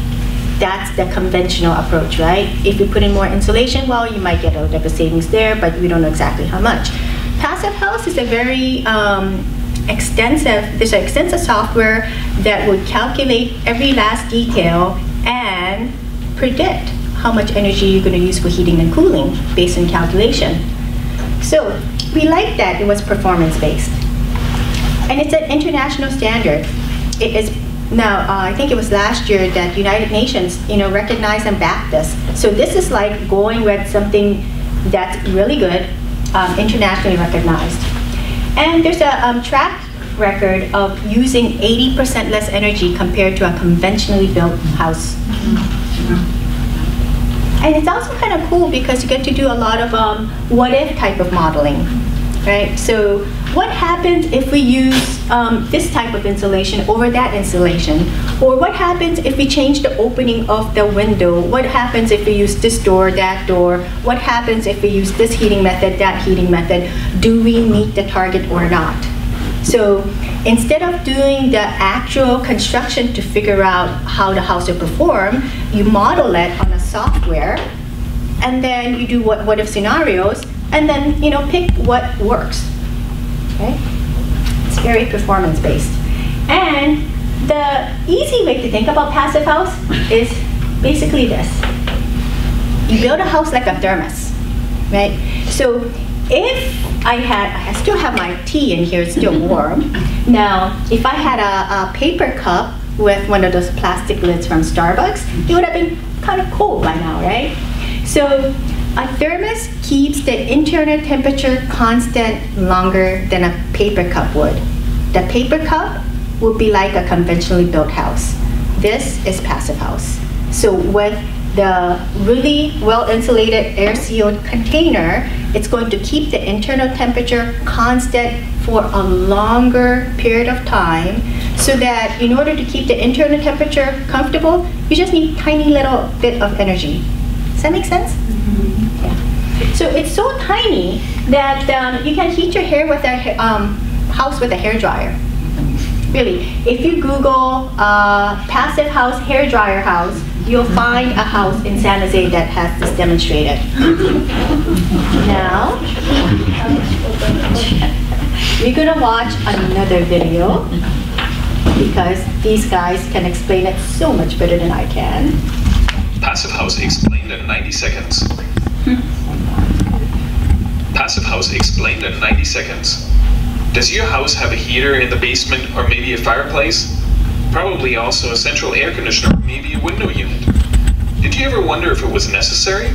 That's the conventional approach, right? If you put in more insulation, well, you might get a little bit of savings there, but we don't know exactly how much. Passive House is a very um, extensive, there's an extensive software that would calculate every last detail and predict how much energy you're gonna use for heating and cooling based on calculation. So we liked that it was performance-based. And it's an international standard. It is Now, uh, I think it was last year that United Nations, you know, recognized and backed this. So this is like going with something that's really good, um, internationally recognized. And there's a um, track record of using eighty percent less energy compared to a conventionally built house. And it's also kind of cool because you get to do a lot of um, what-if type of modeling, right? So what happens if we use um, this type of insulation over that insulation? Or what happens if we change the opening of the window? What happens if we use this door, that door? What happens if we use this heating method, that heating method? Do we meet the target or not? So instead of doing the actual construction to figure out how the house will perform, you model it on a software, and then you do what, what if scenarios, and then you know pick what works. Okay. It's very performance-based. And the easy way to think about Passive House is basically this. You build a house like a thermos, right? So if I had, I still have my tea in here, it's still warm. Now, if I had a, a paper cup with one of those plastic lids from Starbucks, it would have been kind of cold by now, right? So a thermos keeps the internal temperature constant longer than a paper cup would. The paper cup would be like a conventionally built house. This is Passive House. So with the really well-insulated air-sealed container, it's going to keep the internal temperature constant for a longer period of time, so that in order to keep the internal temperature comfortable, you just need a tiny little bit of energy. Does that make sense? So it's so tiny that um, you can heat your hair with a um, house with a hair dryer. Really, if you Google uh, Passive House hair dryer house, you'll find a house in San Jose that has this demonstrated. Now, we're gonna watch another video because these guys can explain it so much better than I can. Passive House explained in ninety seconds. Passive House explained in ninety seconds. Does your house have a heater in the basement or maybe a fireplace? Probably also a central air conditioner, maybe a window unit. Did you ever wonder if it was necessary?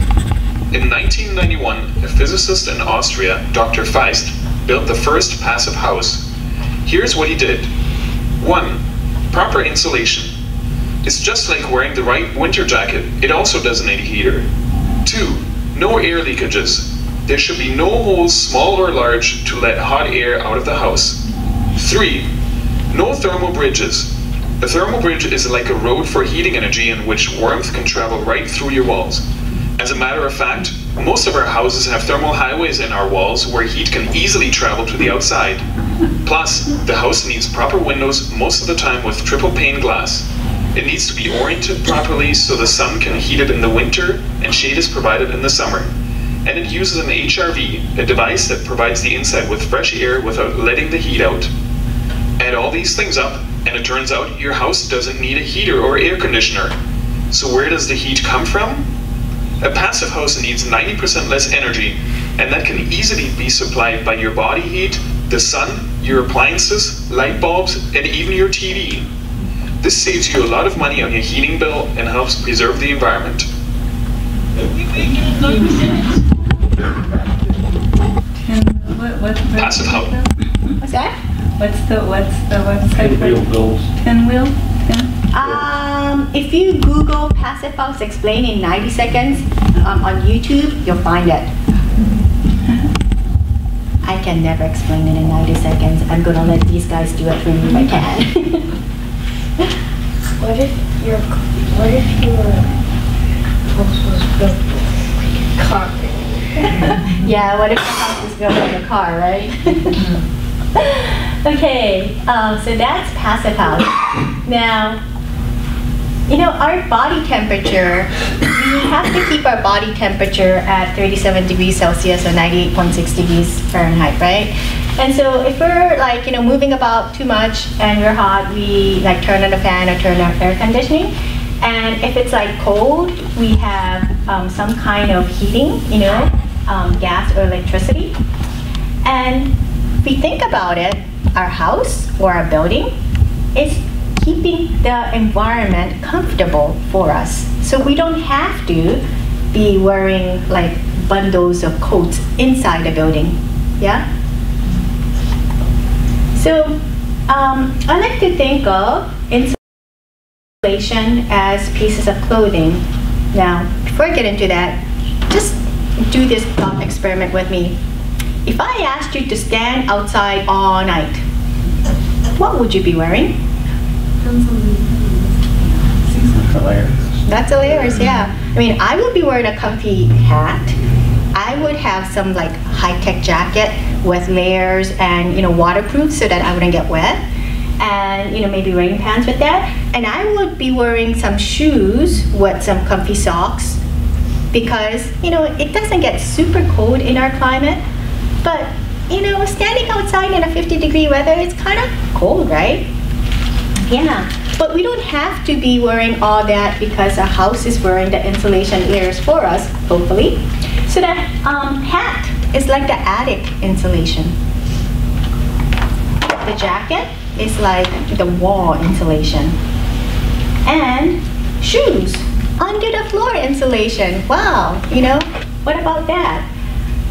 In nineteen ninety-one, a physicist in Austria, Doctor Feist, built the first passive house. Here's what he did. One, proper insulation. It's just like wearing the right winter jacket. It also doesn't need a heater. Two, no air leakages. There should be no holes, small or large, to let hot air out of the house. Three, no thermal bridges. A thermal bridge is like a road for heating energy in which warmth can travel right through your walls. As a matter of fact, most of our houses have thermal highways in our walls where heat can easily travel to the outside. Plus, the house needs proper windows most of the time with triple pane glass. It needs to be oriented properly so the sun can heat it in the winter and shade is provided in the summer. And it uses an H R V, a device that provides the inside with fresh air without letting the heat out. Add all these things up, and it turns out your house doesn't need a heater or air conditioner. So where does the heat come from? A passive house needs ninety percent less energy, and that can easily be supplied by your body heat, the sun, your appliances, light bulbs, and even your T V. This saves you a lot of money on your heating bill and helps preserve the environment. Can, what, what, passive house. What's that? What's the what's the website? Pinwheel bills. Pinwheel. Pin? Um, if you Google Passive House Explain in ninety seconds um, on YouTube, you'll find it. I can never explain it in ninety seconds. I'm gonna let these guys do it for me if I can. What if your what if your house was built like a car? Yeah. What if your house was built like a car, right? Okay, um, so that's passive house. Now, you know, our body temperature, we have to keep our body temperature at thirty-seven degrees Celsius or ninety-eight point six degrees Fahrenheit, right? And so if we're like, you know, moving about too much and we're hot, we like turn on the fan or turn on air conditioning. And if it's like cold, we have um, some kind of heating, you know, um, gas or electricity. And if we think about it, our house or our building is keeping the environment comfortable for us. So we don't have to be wearing like bundles of coats inside the building, yeah? So um, I like to think of insulation as pieces of clothing. Now, before I get into that, just do this thought experiment with me. If I asked you to stand outside all night, what would you be wearing? That's hilarious. That's hilarious, yeah. I mean, I would be wearing a comfy hat. I would have some like high-tech jacket with layers and, you know, waterproof so that I wouldn't get wet. And, you know, maybe rain pants with that. And I would be wearing some shoes with some comfy socks because, you know, it doesn't get super cold in our climate. But, you know, standing outside in a fifty degree weather, it's kind of cold, right? Yeah, but we don't have to be wearing all that because our house is wearing the insulation layers for us, hopefully. So the um, hat is like the attic insulation. The jacket is like the wall insulation. And shoes, under the floor insulation. Wow, you know, what about that?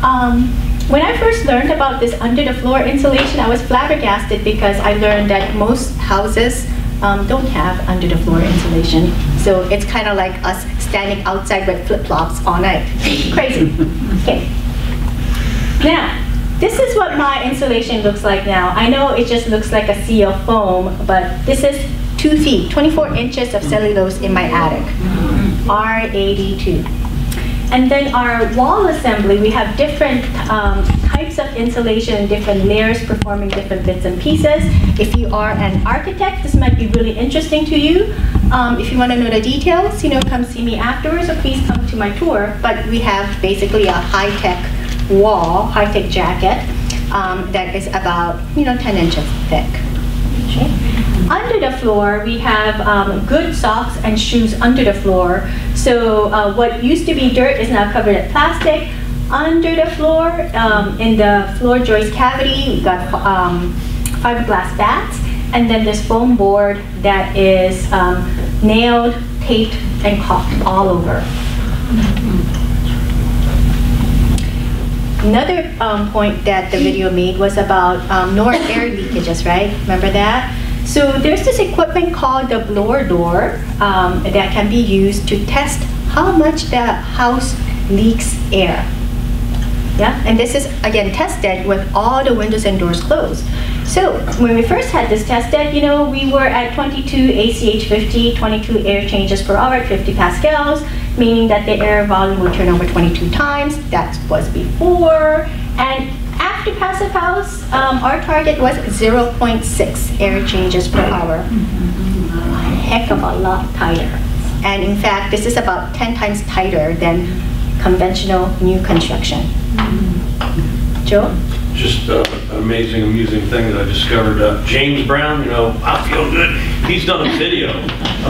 Um, When I first learned about this under the floor insulation, I was flabbergasted because I learned that most houses um, don't have under the floor insulation. So it's kind of like us standing outside with flip-flops all night. Crazy. Okay. Now, this is what my insulation looks like now. I know it just looks like a sea of foam, but this is two feet, twenty-four inches of cellulose in my attic. R eighty-two. And then our wall assembly, we have different um, types of insulation, different layers performing different bits and pieces. If you are an architect, this might be really interesting to you. Um, if you want to know the details, you know, come see me afterwards or please come to my tour. But we have basically a high-tech wall, high-tech jacket um, that is about, you know, ten inches thick. Okay. Under the floor, we have um, good socks and shoes under the floor. So uh, what used to be dirt is now covered in plastic. Under the floor, um, in the floor joist cavity, we've got um, fiberglass bats, and then this foam board that is um, nailed, taped, and caulked all over. Another um, point that the video made was about um, north air leakages, right? Remember that? So there's this equipment called the blower door um, that can be used to test how much the house leaks air. Yeah, and this is again tested with all the windows and doors closed. So when we first had this tested, you know, we were at twenty-two A C H fifty, twenty-two air changes per hour at fifty pascals, meaning that the air volume would turn over twenty-two times. That was before. And after Passive House, um, our target was zero point six air changes per hour. A heck of a lot tighter. And in fact, this is about ten times tighter than conventional new construction. Mm-hmm. Joe? Just uh, an amazing, amusing thing that I discovered. Uh, James Brown, you know, I feel good. He's done a video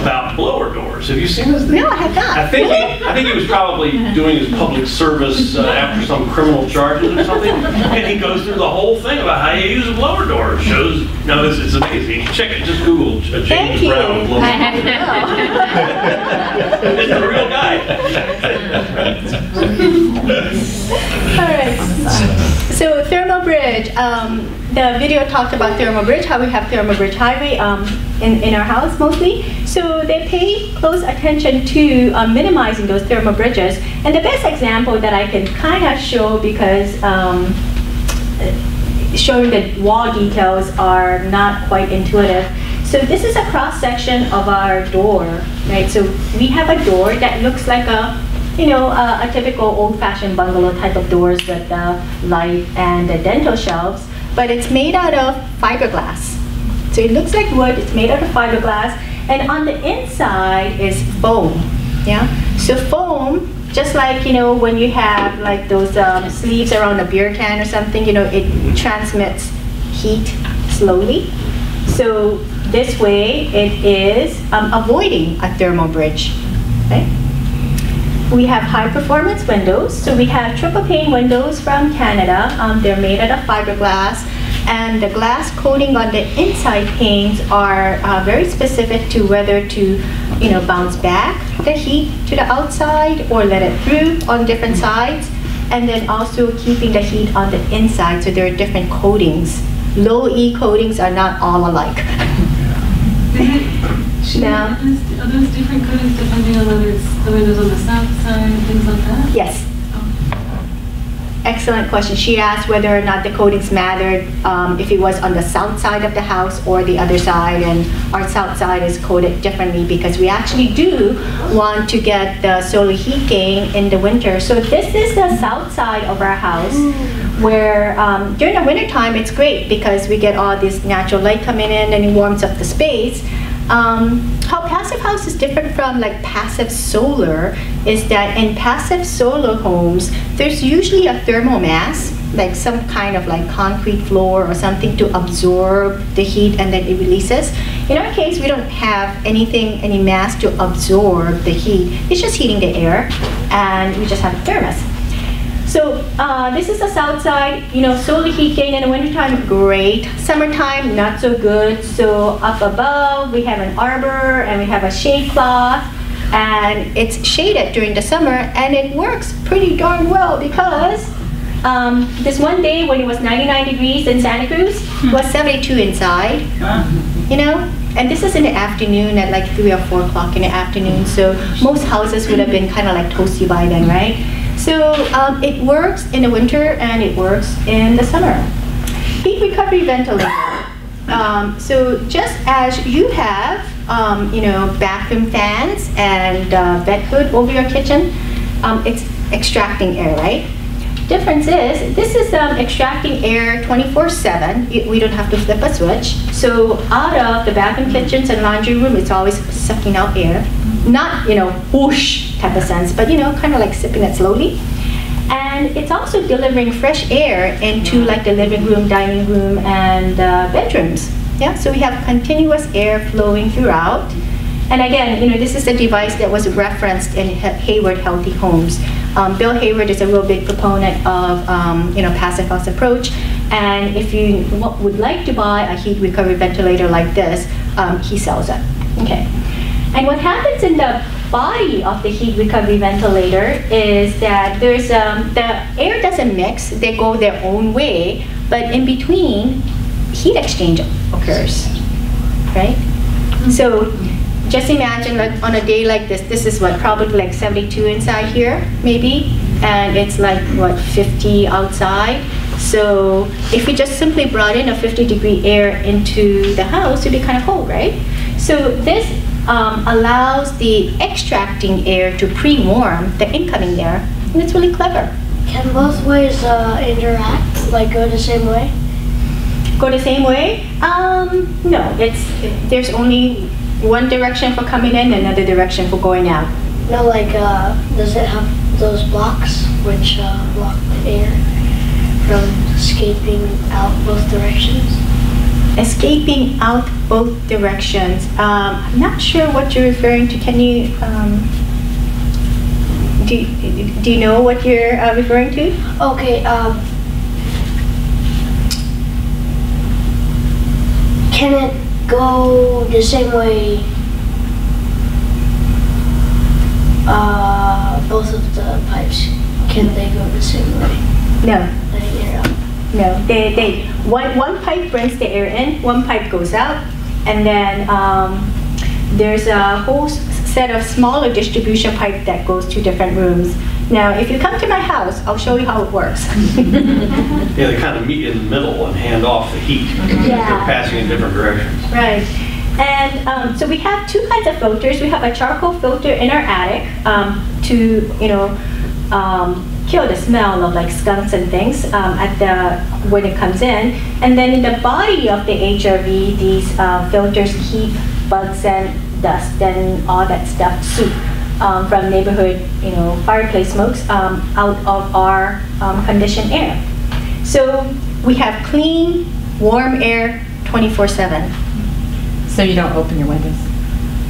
about blower doors. Have you seen this thing? No, I have not. I think he, I think he was probably doing his public service uh, after some criminal charges or something, and he goes through the whole thing about how you use a blower door. Shows, no, it's, it's amazing. Check it. Just Google James Thank Brown you. blower door. I know. It's a real guy. All right. So thermal bridge, um, the video talked about thermal bridge, how we have thermal bridge highway um, in, in our house mostly. So they pay close attention to uh, minimizing those thermal bridges. And the best example that I can kind of show, because um, showing the wall details are not quite intuitive. So this is a cross section of our door, right? So we have a door that looks like a you know, uh, a typical old-fashioned bungalow type of doors with the light and the dental shelves, but it's made out of fiberglass. So it looks like wood, it's made out of fiberglass, and on the inside is foam, yeah? So foam, just like, you know, when you have like those um, sleeves around a beer can or something, you know, it transmits heat slowly. So this way it is um, avoiding a thermal bridge, okay? We have high-performance windows. So we have triple pane windows from Canada. Um, they're made out of fiberglass. And the glass coating on the inside panes are uh, very specific to whether to you know, bounce back the heat to the outside or let it through on different sides. And then also keeping the heat on the inside. So there are different coatings. Low E coatings are not all alike. Now, are those different coatings depending on whether it's the windows on the south side and things like that? Yes. Oh. Excellent question. She asked whether or not the coatings mattered, um, if it was on the south side of the house or the other side, and our south side is coated differently because we actually do want to get the solar heat gain in the winter. So this is the south side of our house. Ooh. Where um, during the winter time it's great because we get all this natural light coming in and it warms up the space. Um, how Passive House is different from like passive solar is that in passive solar homes, there's usually a thermal mass, like some kind of like concrete floor or something to absorb the heat and then it releases. In our case, we don't have anything, any mass to absorb the heat. It's just heating the air and we just have a thermos. So uh, this is the south side, you know, solar heat gain in the wintertime, great. Summertime, not so good. So up above, we have an arbor and we have a shade cloth and it's shaded during the summer and it works pretty darn well because um, this one day when it was ninety-nine degrees in Santa Cruz, it was seventy-two inside, you know? And this is in the afternoon at like three or four o'clock in the afternoon. So most houses would have been kind of like toasty by then, right? So um, it works in the winter and it works in the summer. Heat recovery ventilator. Um, so just as you have, um, you know, bathroom fans and uh, bed hood over your kitchen, um, it's extracting air, right? Difference is, this is um, extracting air twenty-four seven. We don't have to flip a switch. So out of the bathroom, kitchens, and laundry room, it's always sucking out air. Not, you know, whoosh type of sense, but, you know, kind of like sipping it slowly. And it's also delivering fresh air into like the living room, dining room, and uh, bedrooms. Yeah, so we have continuous air flowing throughout. And again, you know, this is a device that was referenced in Hayward Healthy Homes. Um, Bill Hayward is a real big proponent of um, you know, passive house approach. And if you would like to buy a heat recovery ventilator like this, um, he sells it. Okay. And what happens in the body of the heat recovery ventilator is that there's um, the air doesn't mix; they go their own way. But in between, heat exchange occurs, right? So just imagine, like on a day like this, this is what, probably like seventy-two inside here, maybe, and it's like what, fifty outside. So if we just simply brought in a fifty degree air into the house, it'd be kind of cold, right? So this um, allows the extracting air to pre-warm the incoming air, and it's really clever. Can both ways uh, interact, like go the same way? Go the same way? Um, no, it's there's only one direction for coming in, another direction for going out. No, like uh, does it have those blocks which uh, block the air from escaping out both directions? Escaping out both directions. Um, I'm not sure what you're referring to. Can you? Um, Do you, do you know what you're uh, referring to? Okay. Um, can it go the same way uh, both of the pipes? Can they go the same way? No. The air out? No. They, they, one, one pipe brings the air in, one pipe goes out, and then um, there's a whole set of smaller distribution pipe that goes to different rooms. Now, if you come to my house, I'll show you how it works. Yeah, they kind of meet in the middle and hand off the heat. Mm-hmm. Yeah. They're passing in different directions. Right. And um, so we have two kinds of filters. We have a charcoal filter in our attic um, to, you know, um, kill the smell of like skunks and things um, at the when it comes in. And then in the body of the H R V, these uh, filters keep bugs and dust and all that stuff, soup um, from neighborhood, you know, fireplace smokes um, out of our um, conditioned air. So we have clean, warm air twenty-four seven. So you don't open your windows?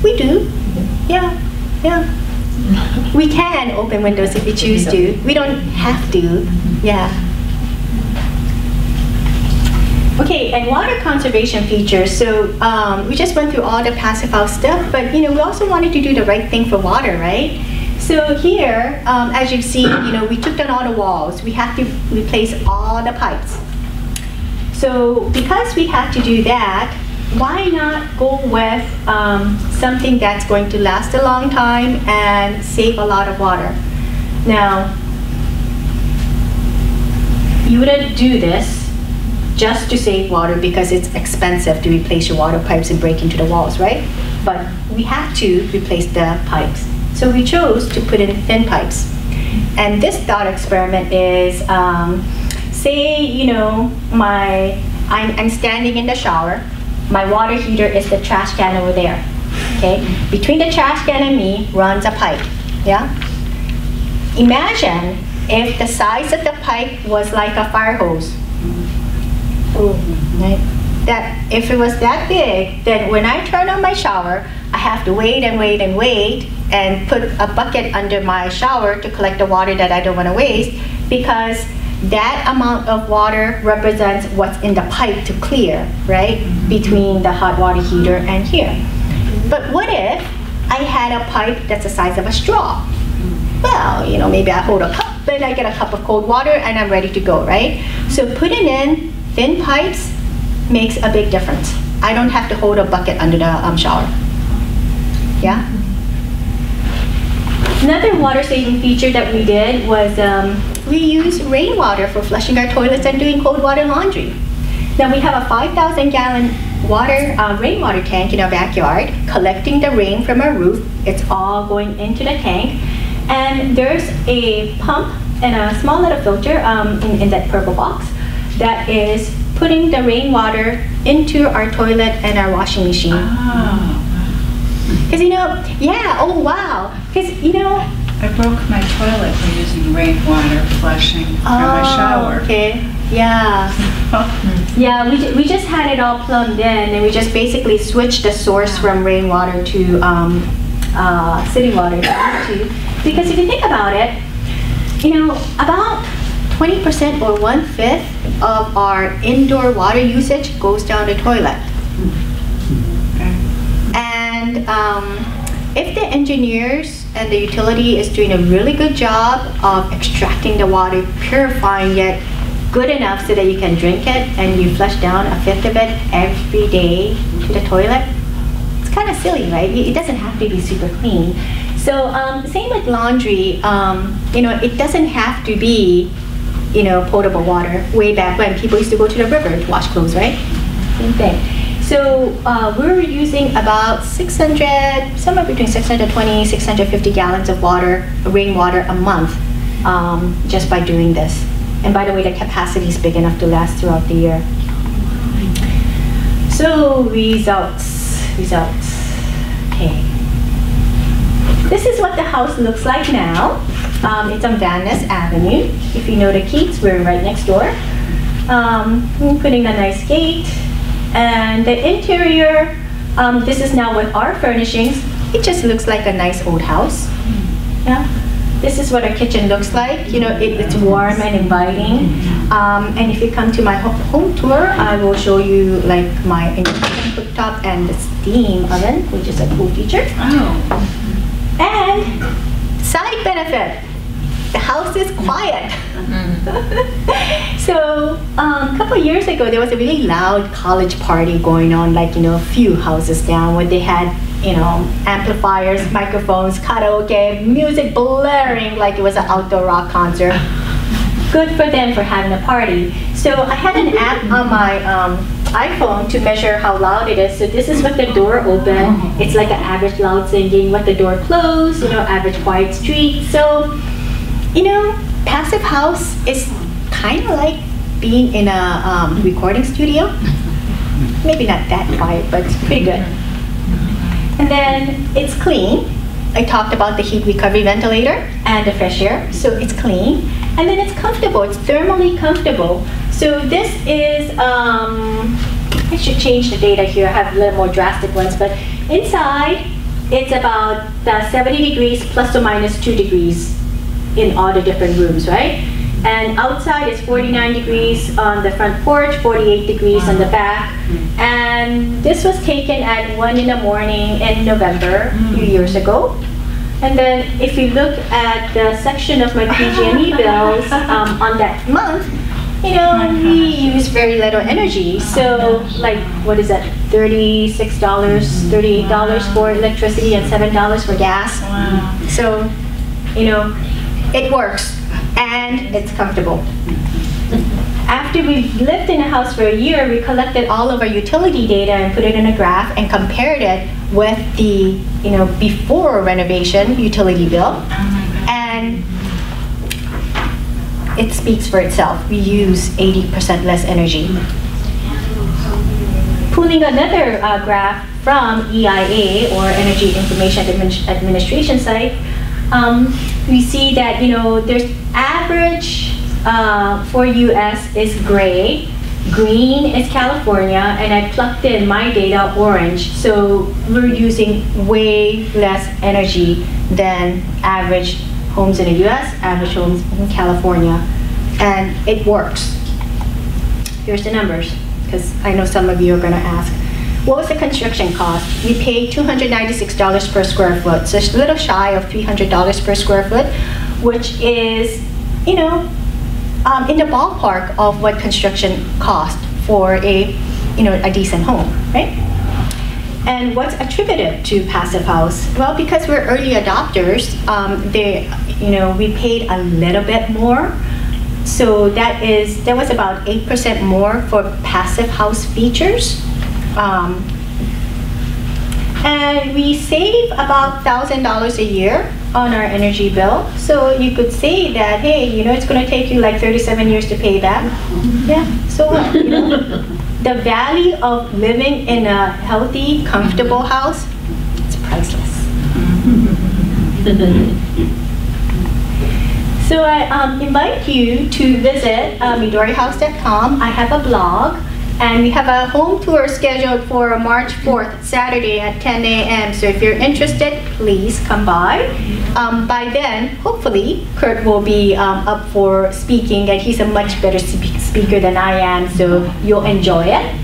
We do. Mm-hmm. Yeah, yeah. We can open windows if we choose to. We don't have to. Mm-hmm. Yeah. Okay, and water conservation features. So um, we just went through all the passive house stuff, but you know we also wanted to do the right thing for water, right? So here, um, as you've seen, you know we took down all the walls. We had to replace all the pipes. So because we had to do that, why not go with um, something that's going to last a long time and save a lot of water? Now, you wouldn't do this just to save water because it's expensive to replace your water pipes and break into the walls, right? But we had to replace the pipes. So we chose to put in thin pipes. And this thought experiment is, um, say, you know, my I'm, I'm standing in the shower. My water heater is the trash can over there, okay? Between the trash can and me runs a pipe, yeah? Imagine if the size of the pipe was like a fire hose. Ooh, right? That if it was that big, then when I turn on my shower, I have to wait and wait and wait and put a bucket under my shower to collect the water that I don't want to waste, because that amount of water represents what's in the pipe to clear, right? Between the hot water heater and here. But what if I had a pipe that's the size of a straw? Well, you know, maybe I hold a cup and I get a cup of cold water and I'm ready to go, right? So putting in thin pipes makes a big difference. I don't have to hold a bucket under the um, shower. Yeah? Another water saving feature that we did was um, we used rainwater for flushing our toilets and doing cold water laundry. Now we have a five thousand gallon water, uh, rainwater tank in our backyard, collecting the rain from our roof. It's all going into the tank. And there's a pump and a small little filter um, in, in that purple box that is putting the rainwater into our toilet and our washing machine. Oh. Because you know, yeah, oh wow. Because you know, I broke my toilet by using rainwater flushing oh, from my shower. Okay. Yeah. Yeah, we, we just had it all plumbed in, and we just basically switched the source from rainwater to um, uh, city water. Too. Because if you think about it, you know, about twenty percent or one-fifth of our indoor water usage goes down the toilet. And um, if the engineers and the utility is doing a really good job of extracting the water, purifying it, good enough so that you can drink it, and you flush down a fifth of it every day to the toilet. It's kind of silly, right? It doesn't have to be super clean. So um, same with laundry. Um, you know, it doesn't have to be, you know, potable water. Way back when, people used to go to the river to wash clothes, right? Same thing. So uh, we were using about six hundred, somewhere between six hundred twenty, six hundred fifty gallons of water, rainwater a month, um, just by doing this. And by the way, the capacity is big enough to last throughout the year. So results, results, okay. This is what the house looks like now. Um, it's on Van Ness Avenue. If you know the Keats, we're right next door. Um, I'm putting a nice gate. And the interior, um, this is now with our furnishings. It just looks like a nice old house. Yeah. This is what our kitchen looks like. You know, it, it's warm and inviting. Um, and if you come to my home tour, I will show you like my induction cooktop and the steam oven, which is a cool feature. Oh. And side benefit, the house is quiet. Mm-hmm. So um, a couple years ago, there was a really loud college party going on, like, you know, a few houses down, where they had, you know, amplifiers, microphones, karaoke, music blaring like it was an outdoor rock concert. Good for them for having a party. So I had an app on my um, iPhone to measure how loud it is. So this is what the door open. It's like an average loud singing, what the door closed, you know, average quiet street. So, you know, Passive House is kind of like being in a um, recording studio. Maybe not that quiet, but it's pretty good. And then it's clean. I talked about the heat recovery ventilator and the fresh air, so it's clean. And then it's comfortable, it's thermally comfortable. So this is, um, I should change the data here, I have a little more drastic ones, but inside, it's about uh, seventy degrees plus or minus two degrees in all the different rooms, right? And outside is forty-nine degrees on the front porch, forty-eight degrees on the back. And this was taken at one in the morning in November, a few years ago. And then if you look at the section of my P G and E bills um, on that month, you know, we use very little energy. So like, what is that? thirty-six dollars, thirty-eight dollars for electricity and seven dollars for gas. Wow. So, you know, it works. And it's comfortable. After we lived in a house for a year, we collected all of our utility data and put it in a graph and compared it with the, you know, before renovation utility bill. And it speaks for itself. We use eighty percent less energy. Pulling another uh, graph from E I A, or Energy Information Administration site, um, we see that, you know, there's average uh, for U S is gray, green is California, and I plucked in my data orange. So we're using way less energy than average homes in the U S, average homes in California, and it works. Here's the numbers, because I know some of you are gonna ask. What was the construction cost? We paid two hundred ninety-six dollars per square foot, so it's a little shy of three hundred dollars per square foot, which is, you know, um, in the ballpark of what construction cost for a, you know, a decent home, right? And what's attributed to Passive House? Well, because we're early adopters, um, they, you know, we paid a little bit more. So that is, that was about eight percent more for Passive House features. Um, and we save about one thousand dollars a year on our energy bill. So you could say that, hey, you know, it's going to take you like thirty-seven years to pay back. Yeah, so what? You know, the value of living in a healthy, comfortable house is priceless. So I um, invite you to visit uh, midori house dot com. I have a blog, and we have a home tour scheduled for March fourth, Saturday at ten A M So if you're interested, please come by. Um, by then, hopefully, Kurt will be um, up for speaking, and he's a much better spe speaker than I am, so you'll enjoy it.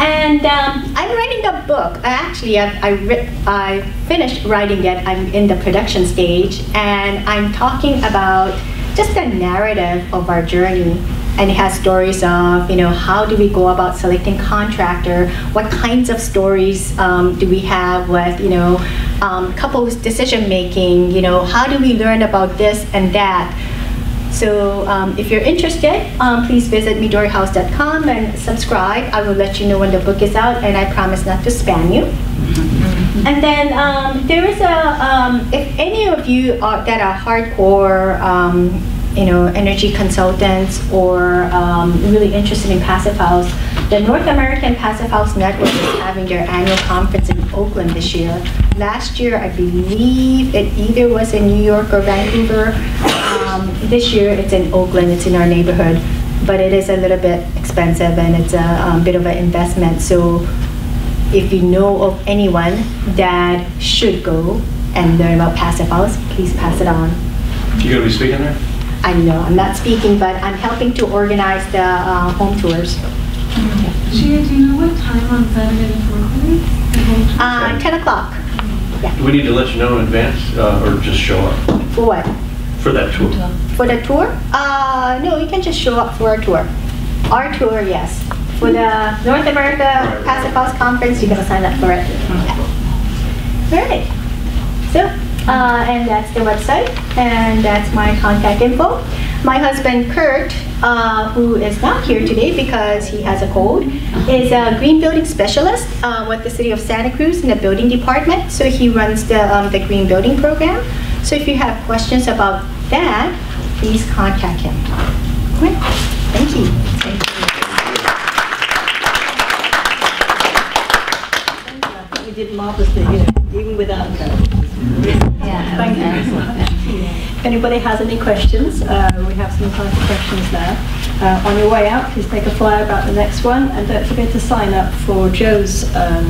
And um, I'm writing a book. Actually, I've, I, I finished writing it. I'm in the production stage, and I'm talking about just the narrative of our journey. And it has stories of, you know, how do we go about selecting contractor? What kinds of stories um, do we have with, you know, um, couples decision making? You know, how do we learn about this and that? So um, if you're interested, um, please visit midori house dot com and subscribe. I will let you know when the book is out, and I promise not to spam you. And then um, there is a, um, if any of you are, that are hardcore, um, you know, energy consultants or um, really interested in Passive House, the North American Passive House Network is having their annual conference in Oakland this year. Last year, I believe it either was in New York or Vancouver. Um, this year, it's in Oakland. It's in our neighborhood, but it is a little bit expensive, and it's a um, bit of an investment. So if you know of anyone that should go and learn about Passive House, please pass it on. You gonna be speaking there? I know, I'm not speaking, but I'm helping to organize the uh, home tours. Chia, do you know what time on Saturday for uh, ten o'clock. Yeah. Do we need to let you know in advance uh, or just show up? For what? For that tour. For the tour? Uh, no, you can just show up for our tour. Our tour, yes. For the North America right, Passive House Conference, you're going to sign up for it. Yeah. All right. So. Uh, and that's the website, and that's my contact info. My husband, Kurt, uh, who is not here today because he has a cold, is a green building specialist uh, with the City of Santa Cruz in the building department. So he runs the, um, the green building program. So if you have questions about that, please contact him. Great. Thank you. Thank you. I think we did marvelously here, even without Kurt. Yeah, thank you. If anybody has any questions, uh, we have some time for questions there. Uh, on your way out, please take a flyer about the next one, and don't forget to sign up for Joe's um,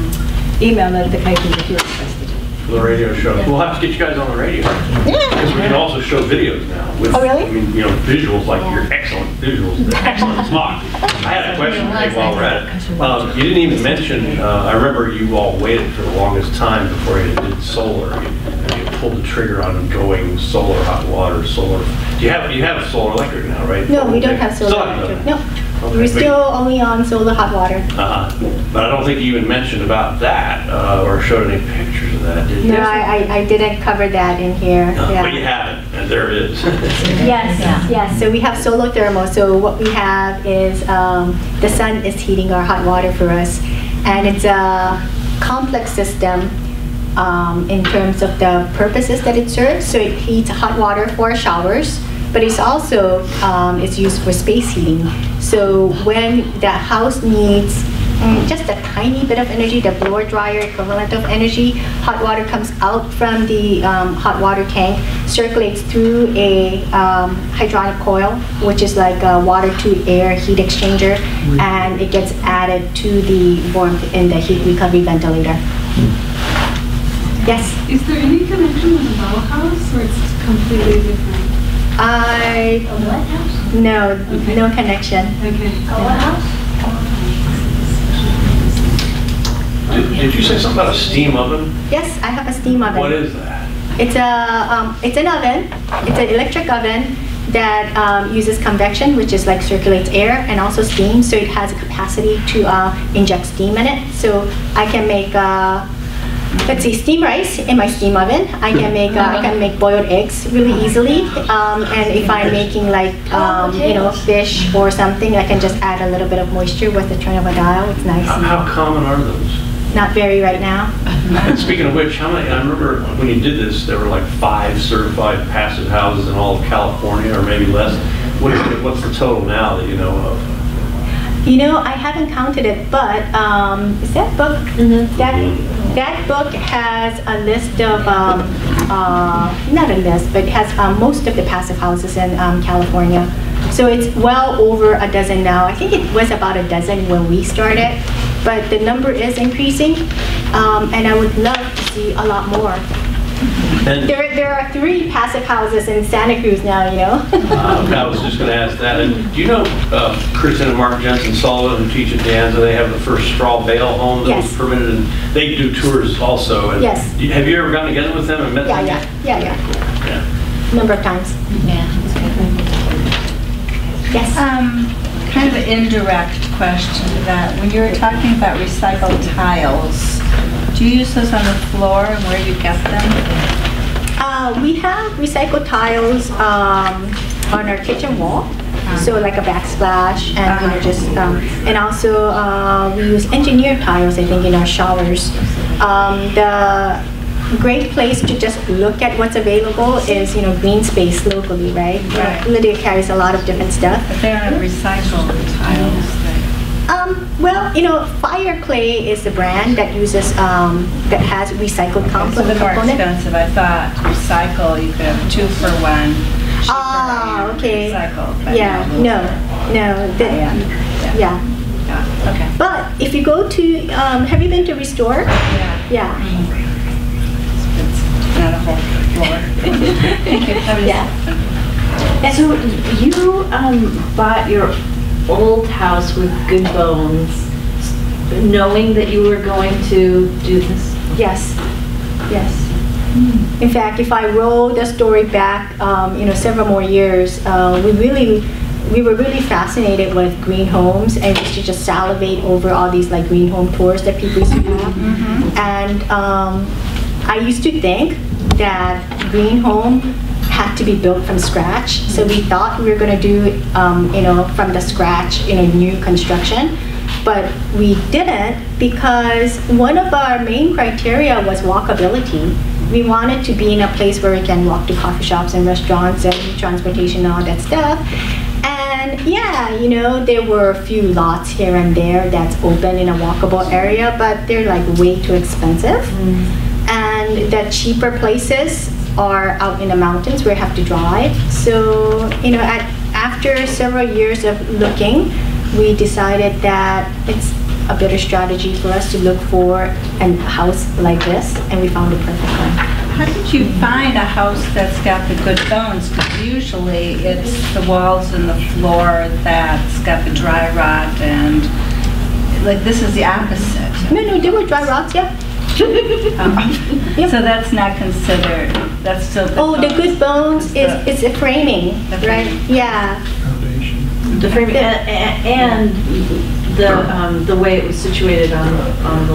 email notifications if you're interested. For the radio show. Yeah. We'll have to get you guys on the radio. Yeah. Because we can also show videos now. With, oh, really? I mean, you know, visuals, like yeah. your excellent visuals, excellent smock. I had a question today while we're at it. Um, you didn't even mention, uh, I remember you all waited for the longest time before you did solar. Pull the trigger on going solar, hot water, solar. Do you have do you have solar electric now, right? No, we don't have solar electric. No, okay, we're still only on solar, hot water. Uh huh. But I don't think you even mentioned about that uh, or showed any pictures of that, did you? No, I, I I didn't cover that in here. No, yeah. But you haven't, and there it is. Yes, yeah. Yes. So we have solar thermal. So what we have is um, the sun is heating our hot water for us, and it's a complex system. Um, in terms of the purposes that it serves. So it heats hot water for showers, but it's also um, it's used for space heating. So when the house needs mm, just a tiny bit of energy, the blower dryer equivalent of energy, hot water comes out from the um, hot water tank, circulates through a um, hydronic coil, which is like a water to air heat exchanger, mm-hmm. and it gets added to the warmth in the heat recovery ventilator. Yes. Is there any connection with the Bell House, or it's completely different? I the what house? No, okay. No connection. Okay. The what house? Did, did you say something about a steam oven? Yes, I have a steam oven. What is that? It's a um, it's an oven. It's an electric oven that um, uses convection, which is like circulates air, and also steam. So it has a capacity to uh, inject steam in it. So I can make a. Uh, Let's see, steam rice in my steam oven. I can make uh, I can make boiled eggs really easily. Um, and if I'm making like um, you know fish or something, I can just add a little bit of moisture with the turn of a dial. It's nice. How, how common are those? Not very right now. And speaking of which, how many? I remember when you did this, there were like five certified passive houses in all of California, or maybe less. What is the, what's the total now that you know of? You know, I haven't counted it, but um, is that book mm-hmm. that? that book has a list of, um, uh, not a list, but it has um, most of the passive houses in um, California. So it's well over a dozen now. I think it was about a dozen when we started, but the number is increasing, um, and I would love to see a lot more. And there, there are three passive houses in Santa Cruz now, you know. um, I was just going to ask that. And do you know uh, Kristen and Mark Jensen Sullivan, who teach at Danza? They have the first straw bale home that yes. was permitted, and they do tours also. And yes. Do, have you ever gotten together with them and met yeah, them? Yeah, yeah, yeah, yeah. yeah. A number of times. Yeah. Yes. Um, kind of an indirect question to that. When you were talking about recycled tiles, do you use those on the floor, and where do you get them? Uh, we have recycled tiles um, on our kitchen wall, uh-huh. so like a backsplash, and uh-huh. you know, just um, and also uh, we use engineered tiles, I think, in our showers. Um, the great place to just look at what's available is, you know, green space locally, right? Right. You know, Lydia carries a lot of different stuff. But they aren't recycled tiles. They... Um, well, you know, Fire Clay is the brand that uses, um, that has recycled okay, component. So they're more expensive. I thought recycle, you could have two for one. Ah, okay. Recycle, but yeah, no, no. The, yeah. Yeah. yeah. Yeah. Okay. But if you go to, um, have you been to Restore? Yeah. Yeah. Mm-hmm. Not a whole floor. Yeah. And so you um, bought your old house with good bones, knowing that you were going to do this? Yes. Yes. Mm. In fact, if I roll the story back, um, you know, several more years, uh, we really, we were really fascinated with green homes, and used to just salivate over all these like green home tours that people used to have, mm-hmm. and. Um, I used to think that green home had to be built from scratch, so we thought we were going to do, um, you know, from the scratch, you know, new construction, but we didn't because one of our main criteria was walkability. We wanted to be in a place where we can walk to coffee shops and restaurants and transportation and all that stuff. And yeah, you know, there were a few lots here and there that's open in a walkable area, but they're like way too expensive. Mm. And the cheaper places are out in the mountains where you have to drive. So, you know, at, after several years of looking, we decided that it's a better strategy for us to look for a house like this, and we found the perfect one. How did you find a house that's got the good bones? Because usually it's the walls and the floor that's got the dry rot, and like this is the opposite. No, no, there were dry rots, yeah. um, yep. So that's not considered. That's still. Good oh, bones. The good bones is is the framing, the framing, right? Yeah. Foundation. The framing the, and, and the um, the way it was situated on the, on the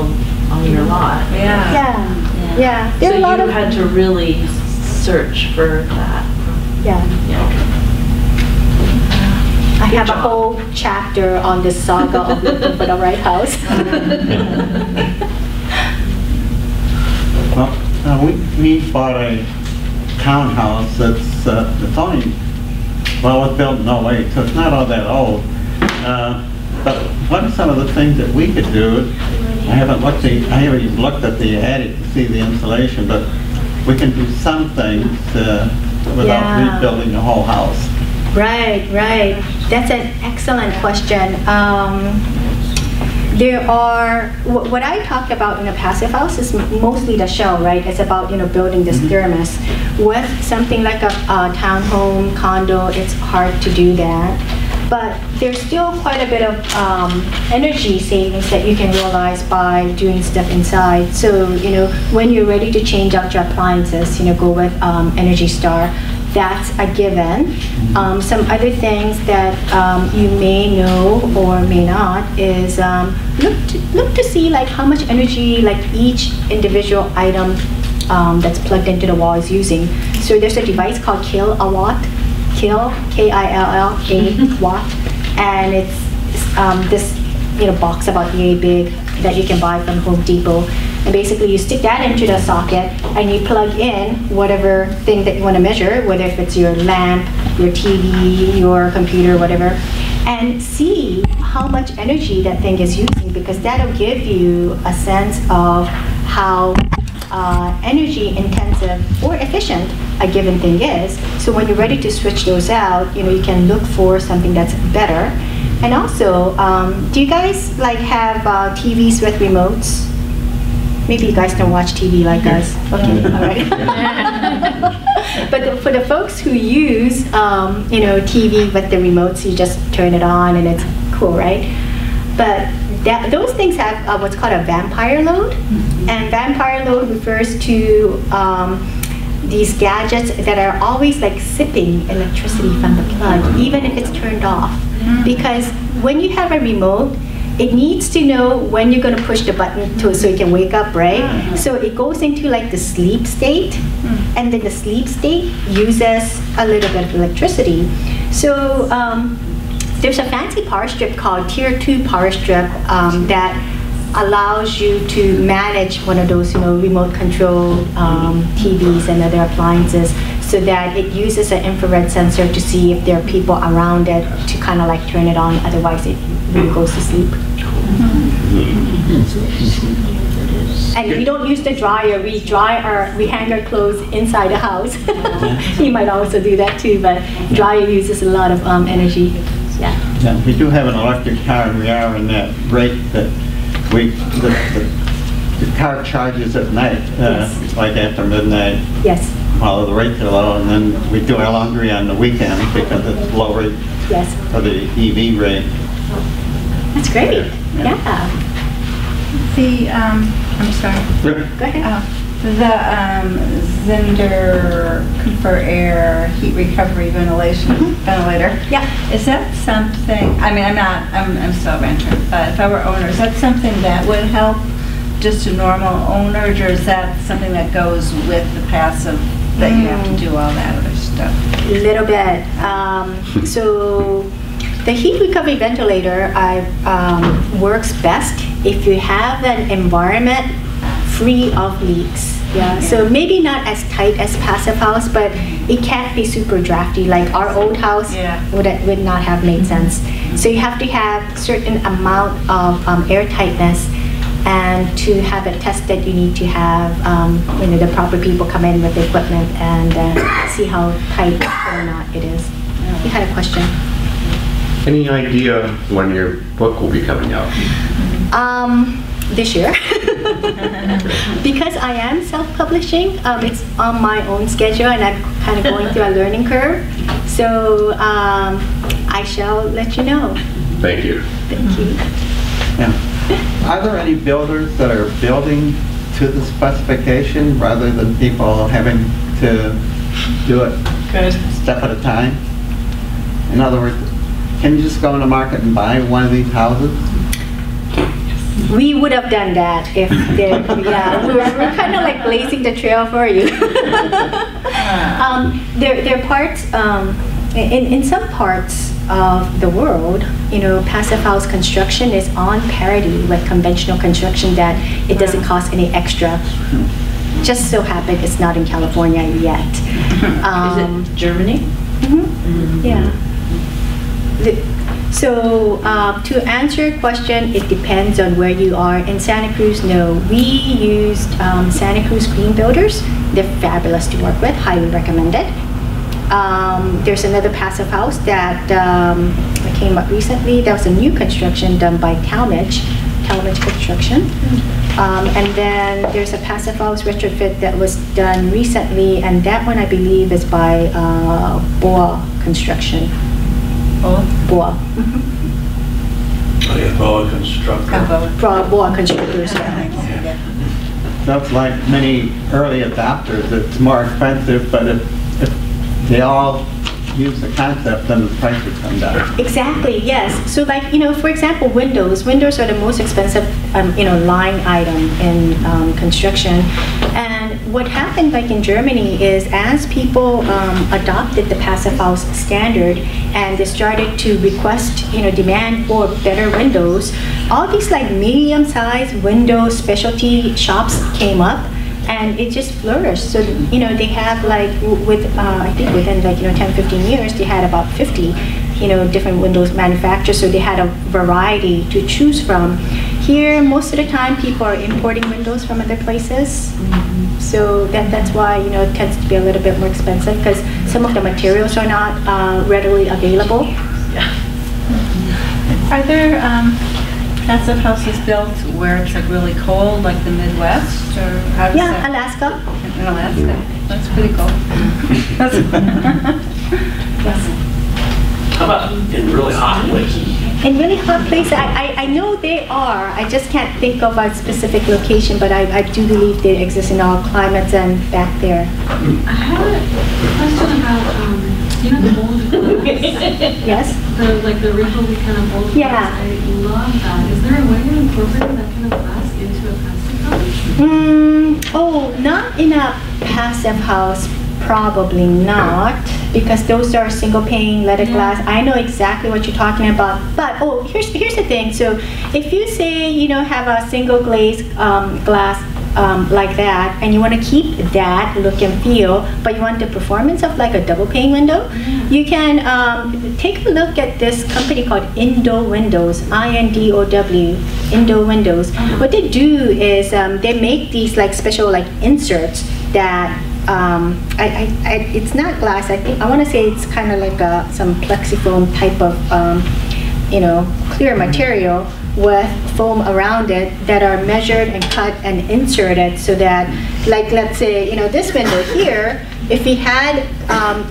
on your lot. Yeah. Yeah. Yeah. yeah. So a lot you of had to really search for that. Yeah. Yeah. I have a whole chapter on this saga of looking for the right house. Well, uh, we, we bought a townhouse that's uh, it's only, well, it's built in oh eight, so it's not all that old. Uh, but what are some of the things that we could do? I haven't looked, the, I haven't even looked at the attic to see the insulation, but we can do some things uh, without yeah. rebuilding the whole house. Right, right. That's an excellent question. Um, There are, what I talked about in a passive house is mostly the shell, right? It's about, you know, building this thermos. With something like a, a townhome, condo, it's hard to do that. But there's still quite a bit of um, energy savings that you can realize by doing stuff inside. So, you know, when you're ready to change out your appliances, you know, go with um, Energy Star. That's a given. Um, some other things that um, you may know or may not is um, look to, look to see like how much energy like each individual item um, that's plugged into the wall is using. So there's a device called Kill-a-Watt, Kill K I L L A watt, and it's um, this you know box about yay big that you can buy from Home Depot. And basically you stick that into the socket and you plug in whatever thing that you want to measure, whether if it's your lamp, your T V, your computer, whatever, and see how much energy that thing is using, because that'll give you a sense of how uh, energy intensive or efficient a given thing is. So when you're ready to switch those out, you know, you can look for something that's better. And also, um, do you guys like have uh, T Vs with remotes? Maybe you guys don't watch T V like us. Okay, all right. But the, for the folks who use, um, you know, T V with the remotes, you just turn it on and it's cool, right? But that, those things have uh, what's called a vampire load, mm-hmm. and vampire load refers to um, these gadgets that are always like sipping electricity from the plug, even if it's turned off, mm-hmm. because when you have a remote, it needs to know when you're going to push the button to, so it can wake up, right? Mm-hmm. So it goes into like the sleep state, mm-hmm. and then the sleep state uses a little bit of electricity. So um, there's a fancy power strip called tier two power strip um, that allows you to manage one of those, you know, remote control um, T Vs and other appliances, so that it uses an infrared sensor to see if there are people around it to kind of like turn it on, otherwise it really goes to sleep. And we don't use the dryer, we dry our, we hang our clothes inside the house. You might also do that too, but dryer uses a lot of um, energy. Yeah. Yeah, we do have an electric car, and we are in that break that we, the, the, the car charges at night, uh, yes. like after midnight. Yes. Follow the rates are low, and then we do our laundry on the weekend because it's low rate yes. for the E V rate. That's great. Yeah. yeah. The um, I'm sorry. Yeah. Go ahead. Oh, the um, Zinder Cooper Air heat recovery ventilation mm-hmm. ventilator. Yeah. Is that something? I mean, I'm not. I'm I'm still a renter, but if I were owner, is that something that would help just a normal owner, or is that something that goes with the passive? That you have to do all that other stuff? A little bit. Um, so the heat recovery ventilator I, um, works best if you have an environment free of leaks. Yeah. So maybe not as tight as Passive House, but it can't be super drafty. Like our old house yeah. would, would not have made sense. So you have to have certain amount of um, air tightness. And to have it tested, you need to have um, you know, the proper people come in with the equipment and uh, see how tight or not it is. You had a question. Any idea when your book will be coming out? Um, this year. Because I am self-publishing, um, it's on my own schedule, and I'm kind of going through a learning curve. So um, I shall let you know. Thank you. Thank you. Yeah. Are there any builders that are building to the specification rather than people having to do it Good. step at a time? In other words, can you just go in the market and buy one of these houses? We would have done that if there, yeah, we're, we're kind of like blazing the trail for you. um, there, there are parts, um, in, in some parts of the world, you know, Passive House construction is on parity with conventional construction, that it doesn't cost any extra. Just so happened it's not in California yet. Um, is it Germany? Mm-hmm. Mm-hmm. Yeah. The, so uh, to answer your question, it depends on where you are. In Santa Cruz, no. We used um, Santa Cruz Green Builders. They're fabulous to work with, highly recommended. Um, there's another Passive House that um, came up recently. That was a new construction done by Talmadge, Talmadge Construction. Mm-hmm. um, and then there's a Passive House retrofit that was done recently, and that one I believe is by uh, Boa Construction. Oh? Boa. Mm-hmm. Oh, yeah, Boa Constructor. Boa, Boa Constructors. Yeah. Yeah. That's like many early adopters. It's more expensive, but it they all use the concept, then the price would come down. Exactly, yes. So like, you know, for example, windows. Windows are the most expensive, um, you know, line item in um, construction. And what happened like in Germany is as people um, adopted the Passive House standard and they started to request, you know, demand for better windows, all these like medium-sized window specialty shops came up. And it just flourished. So, you know, they have like, with, uh, I think within like, you know, ten, fifteen years, they had about fifty you know, different windows manufacturers, so they had a variety to choose from. Here, most of the time, people are importing windows from other places. Mm-hmm. So that, that's why, you know, it tends to be a little bit more expensive, because some of the materials are not uh, readily available. Yeah. Mm-hmm. Are there um, passive houses built where it's like really cold, like the Midwest? Or how does yeah, that? Alaska. In Alaska. That's pretty cool. That's yes. How about in really hot places? In really hot places, I, I, I know they are. I just can't think of a specific location, but I, I do believe they exist in all climates and back there. I have a question about, um, you know, the old yes? The, like the wrinkly kind of old yeah. glass. I love that. Is there a way to incorporate that kind of glass into a passive house? Mm, oh, not in a passive house. Probably not, because those are single pane, leaded yeah. glass. I know exactly what you're talking about. But oh, here's here's the thing. So if you say you know have a single glaze um, glass um, like that, and you want to keep that look and feel, but you want the performance of like a double pane window, yeah. you can um, take a look at this company called Indo Windows, I N D O W, Indo Windows. Oh. What they do is um, they make these like special like inserts that. Um, I, I, I, it's not glass. I think I want to say it's kind of like a, some plexiform type of, um, you know, clear material with foam around it that are measured and cut and inserted so that, like, let's say, you know, this window here. If we had, um,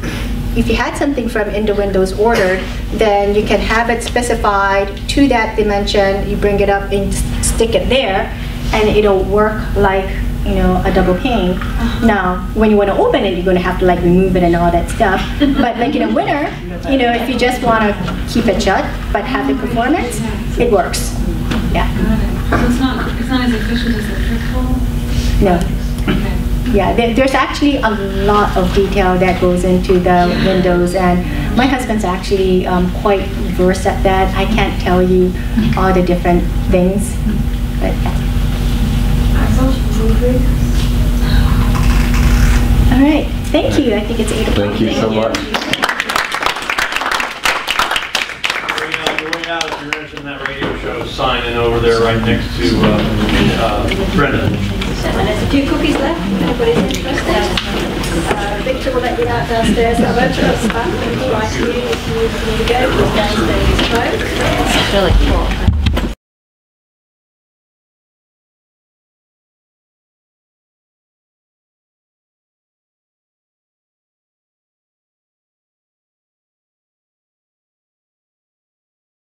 if you had something from Indo Windows ordered, then you can have it specified to that dimension. You bring it up and stick it there, and it'll work like. You know, a double pane. Uh-huh. Now, when you want to open it, you're going to have to like remove it and all that stuff. But like in a winter, you know, if you just want to keep it shut but have the performance, it works. Yeah. Got it. So it's not, it's not as efficient as the triple? No. Okay. Yeah, there, there's actually a lot of detail that goes into the windows, and my husband's actually um, quite versed at that. I can't tell you all the different things, but yeah. All right, thank you. I think it's eight o'clock. Thank you so much. On your way out, if you're interested in that radio show, sign in over there right next to uh, uh, Brendan. And there's a few cookies left. Anybody's interested? Victor will let you out downstairs. I won't put up spam. If you like to, if you need to go, because downstairs is closed. It's really cool.